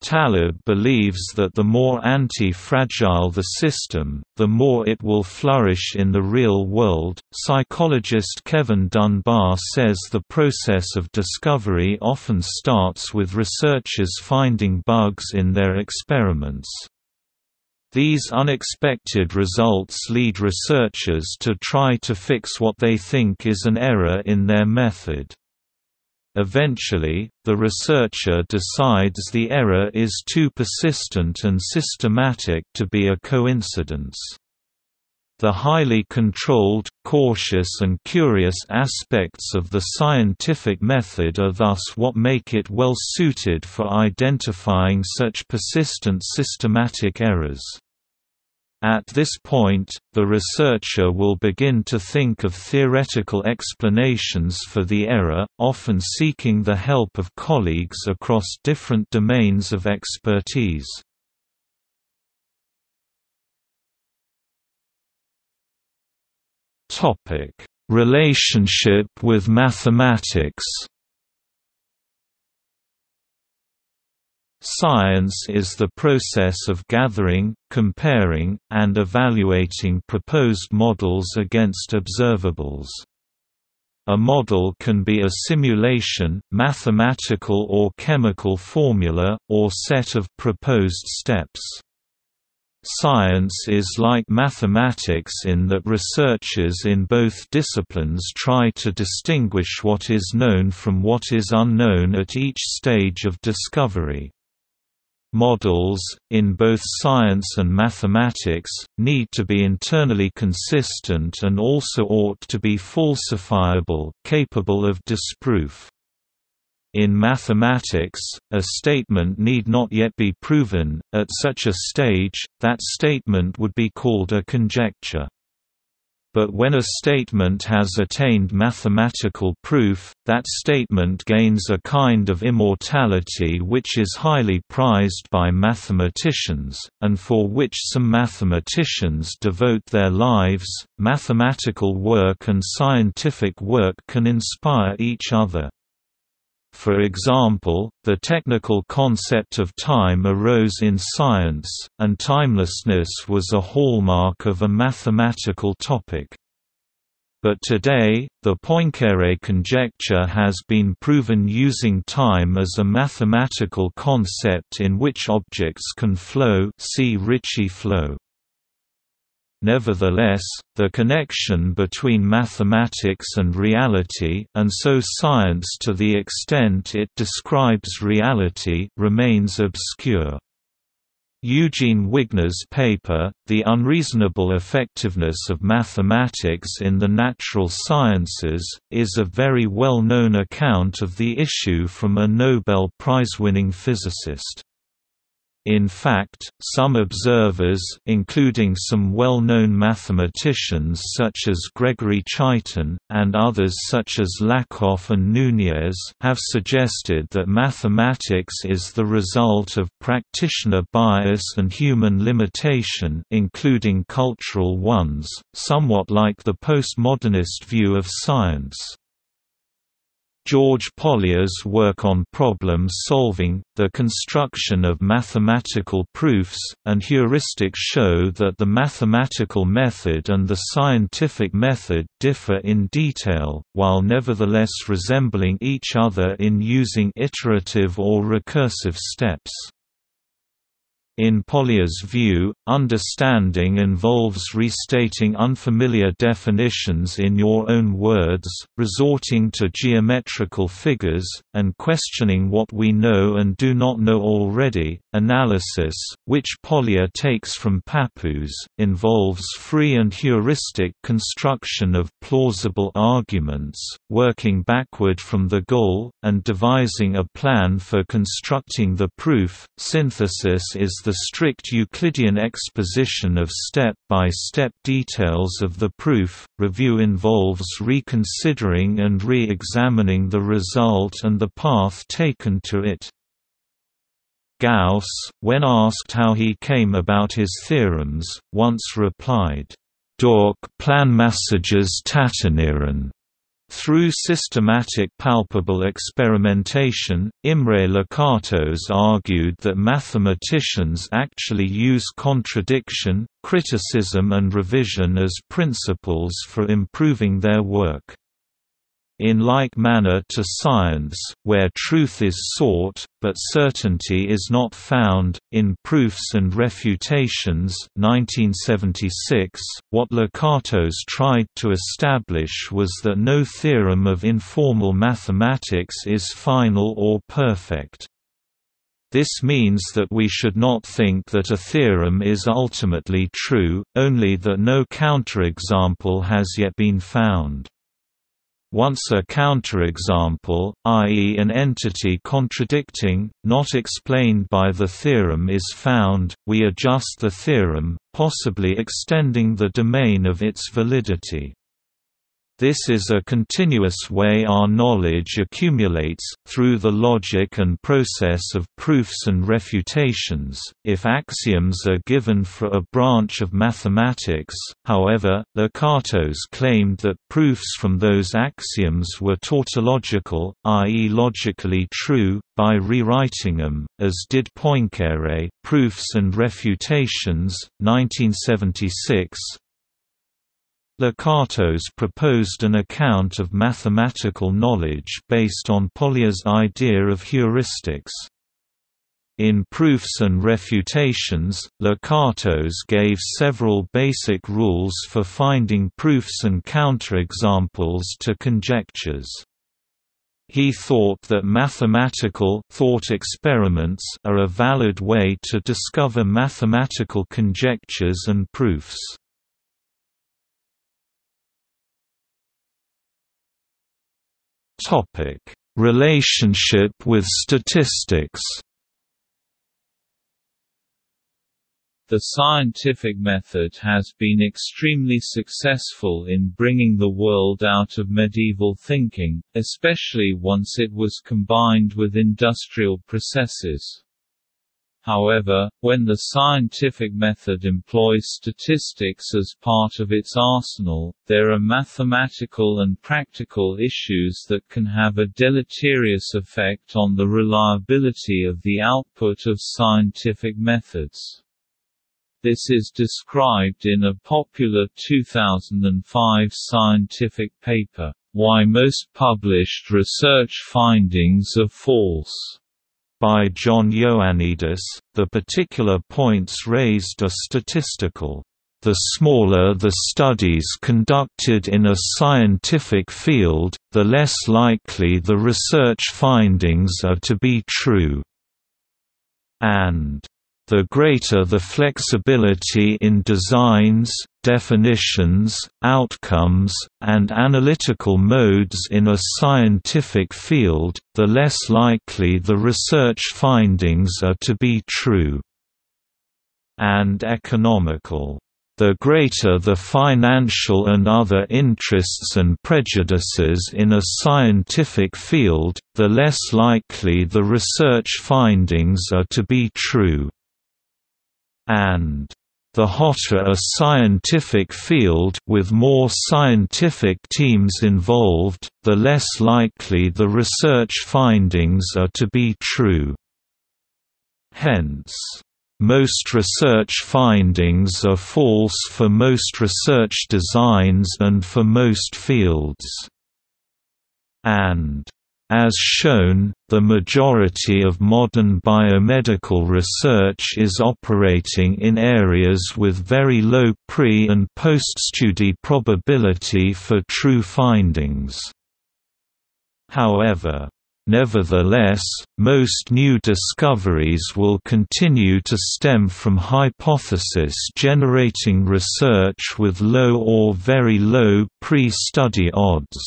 Taleb believes that the more anti-fragile the system, the more it will flourish in the real world. Psychologist Kevin Dunbar says the process of discovery often starts with researchers finding bugs in their experiments. These unexpected results lead researchers to try to fix what they think is an error in their method. Eventually, the researcher decides the error is too persistent and systematic to be a coincidence. The highly controlled, cautious and curious aspects of the scientific method are thus what make it well suited for identifying such persistent systematic errors. At this point, the researcher will begin to think of theoretical explanations for the error, often seeking the help of colleagues across different domains of expertise. Topic: Relationship with mathematics. Science is the process of gathering, comparing, and evaluating proposed models against observables. A model can be a simulation, mathematical or chemical formula, or set of proposed steps. Science is like mathematics in that researchers in both disciplines try to distinguish what is known from what is unknown at each stage of discovery. Models, in both science and mathematics, need to be internally consistent and also ought to be falsifiable, capable of disproof. In mathematics, a statement need not yet be proven. At such a stage, that statement would be called a conjecture. But when a statement has attained mathematical proof, that statement gains a kind of immortality which is highly prized by mathematicians, and for which some mathematicians devote their lives. Mathematical work and scientific work can inspire each other. For example, the technical concept of time arose in science, and timelessness was a hallmark of a mathematical topic. But today, the Poincaré conjecture has been proven using time as a mathematical concept in which objects can flow, see Ricci flow. Nevertheless, the connection between mathematics and reality, and so science to the extent it describes reality, remains obscure. Eugene Wigner's paper, The Unreasonable Effectiveness of Mathematics in the Natural Sciences, is a very well-known account of the issue from a Nobel Prize-winning physicist. In fact, some observers, including some well-known mathematicians such as Gregory Chaitin, and others such as Lakoff and Núñez, have suggested that mathematics is the result of practitioner bias and human limitation, including cultural ones, somewhat like the postmodernist view of science. George Polya's work on problem solving, the construction of mathematical proofs, and heuristics show that the mathematical method and the scientific method differ in detail, while nevertheless resembling each other in using iterative or recursive steps. In Polya's view, understanding involves restating unfamiliar definitions in your own words, resorting to geometrical figures, and questioning what we know and do not know already. Analysis, which Polya takes from Papus, involves free and heuristic construction of plausible arguments, working backward from the goal, and devising a plan for constructing the proof. Synthesis is the strict Euclidean exposition of step-by-step details of the proof. Review involves reconsidering and re-examining the result and the path taken to it. Gauss, when asked how he came about his theorems, once replied, "Durch planmäßiges Tatinieren." Through systematic palpable experimentation, Imre Lakatos argued that mathematicians actually use contradiction, criticism and revision as principles for improving their work. In like manner to science, where truth is sought, but certainty is not found, in Proofs and Refutations nineteen seventy-six, what Lakatos tried to establish was that no theorem of informal mathematics is final or perfect. This means that we should not think that a theorem is ultimately true, only that no counterexample has yet been found. Once a counterexample, that is an entity contradicting, not explained by the theorem is found, we adjust the theorem, possibly extending the domain of its validity. This is a continuous way our knowledge accumulates, through the logic and process of proofs and refutations. If axioms are given for a branch of mathematics, however, Lakatos claimed that proofs from those axioms were tautological, that is logically true, by rewriting them, as did Poincaré. Proofs and Refutations, nineteen seventy-six. Lakatos proposed an account of mathematical knowledge based on Polya's idea of heuristics. In Proofs and Refutations, Lakatos gave several basic rules for finding proofs and counterexamples to conjectures. He thought that mathematical thought experiments are a valid way to discover mathematical conjectures and proofs. Topic: Relationship with statistics. The scientific method has been extremely successful in bringing the world out of medieval thinking, especially once it was combined with industrial processes. However, when the scientific method employs statistics as part of its arsenal, there are mathematical and practical issues that can have a deleterious effect on the reliability of the output of scientific methods. This is described in a popular two thousand five scientific paper, "Why Most Published Research Findings Are False", by John Ioannidis. The particular points raised are statistical. The smaller the studies conducted in a scientific field, the less likely the research findings are to be true. And the greater the flexibility in designs, definitions, outcomes, and analytical modes in a scientific field, the less likely the research findings are to be true. And economical. The greater the financial and other interests and prejudices in a scientific field, the less likely the research findings are to be true. And the hotter a scientific field with more scientific teams involved, the less likely the research findings are to be true. Hence, most research findings are false for most research designs and for most fields. And as shown, the majority of modern biomedical research is operating in areas with very low pre- and post-study probability for true findings. However, nevertheless, most new discoveries will continue to stem from hypothesis-generating research with low or very low pre-study odds,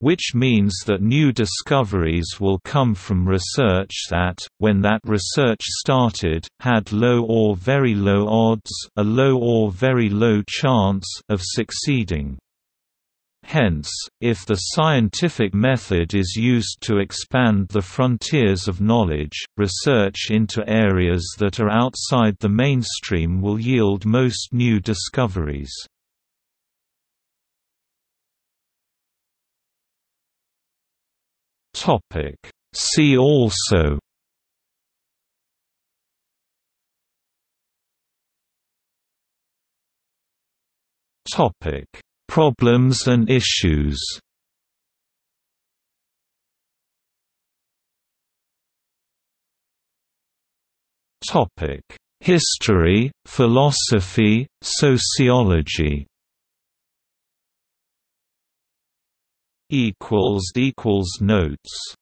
which means that new discoveries will come from research that, when that research started, had low or very low odds, a low or very low chance of succeeding. Hence, if the scientific method is used to expand the frontiers of knowledge, research into areas that are outside the mainstream will yield most new discoveries. See also Problems and issues. History, philosophy, sociology. Notes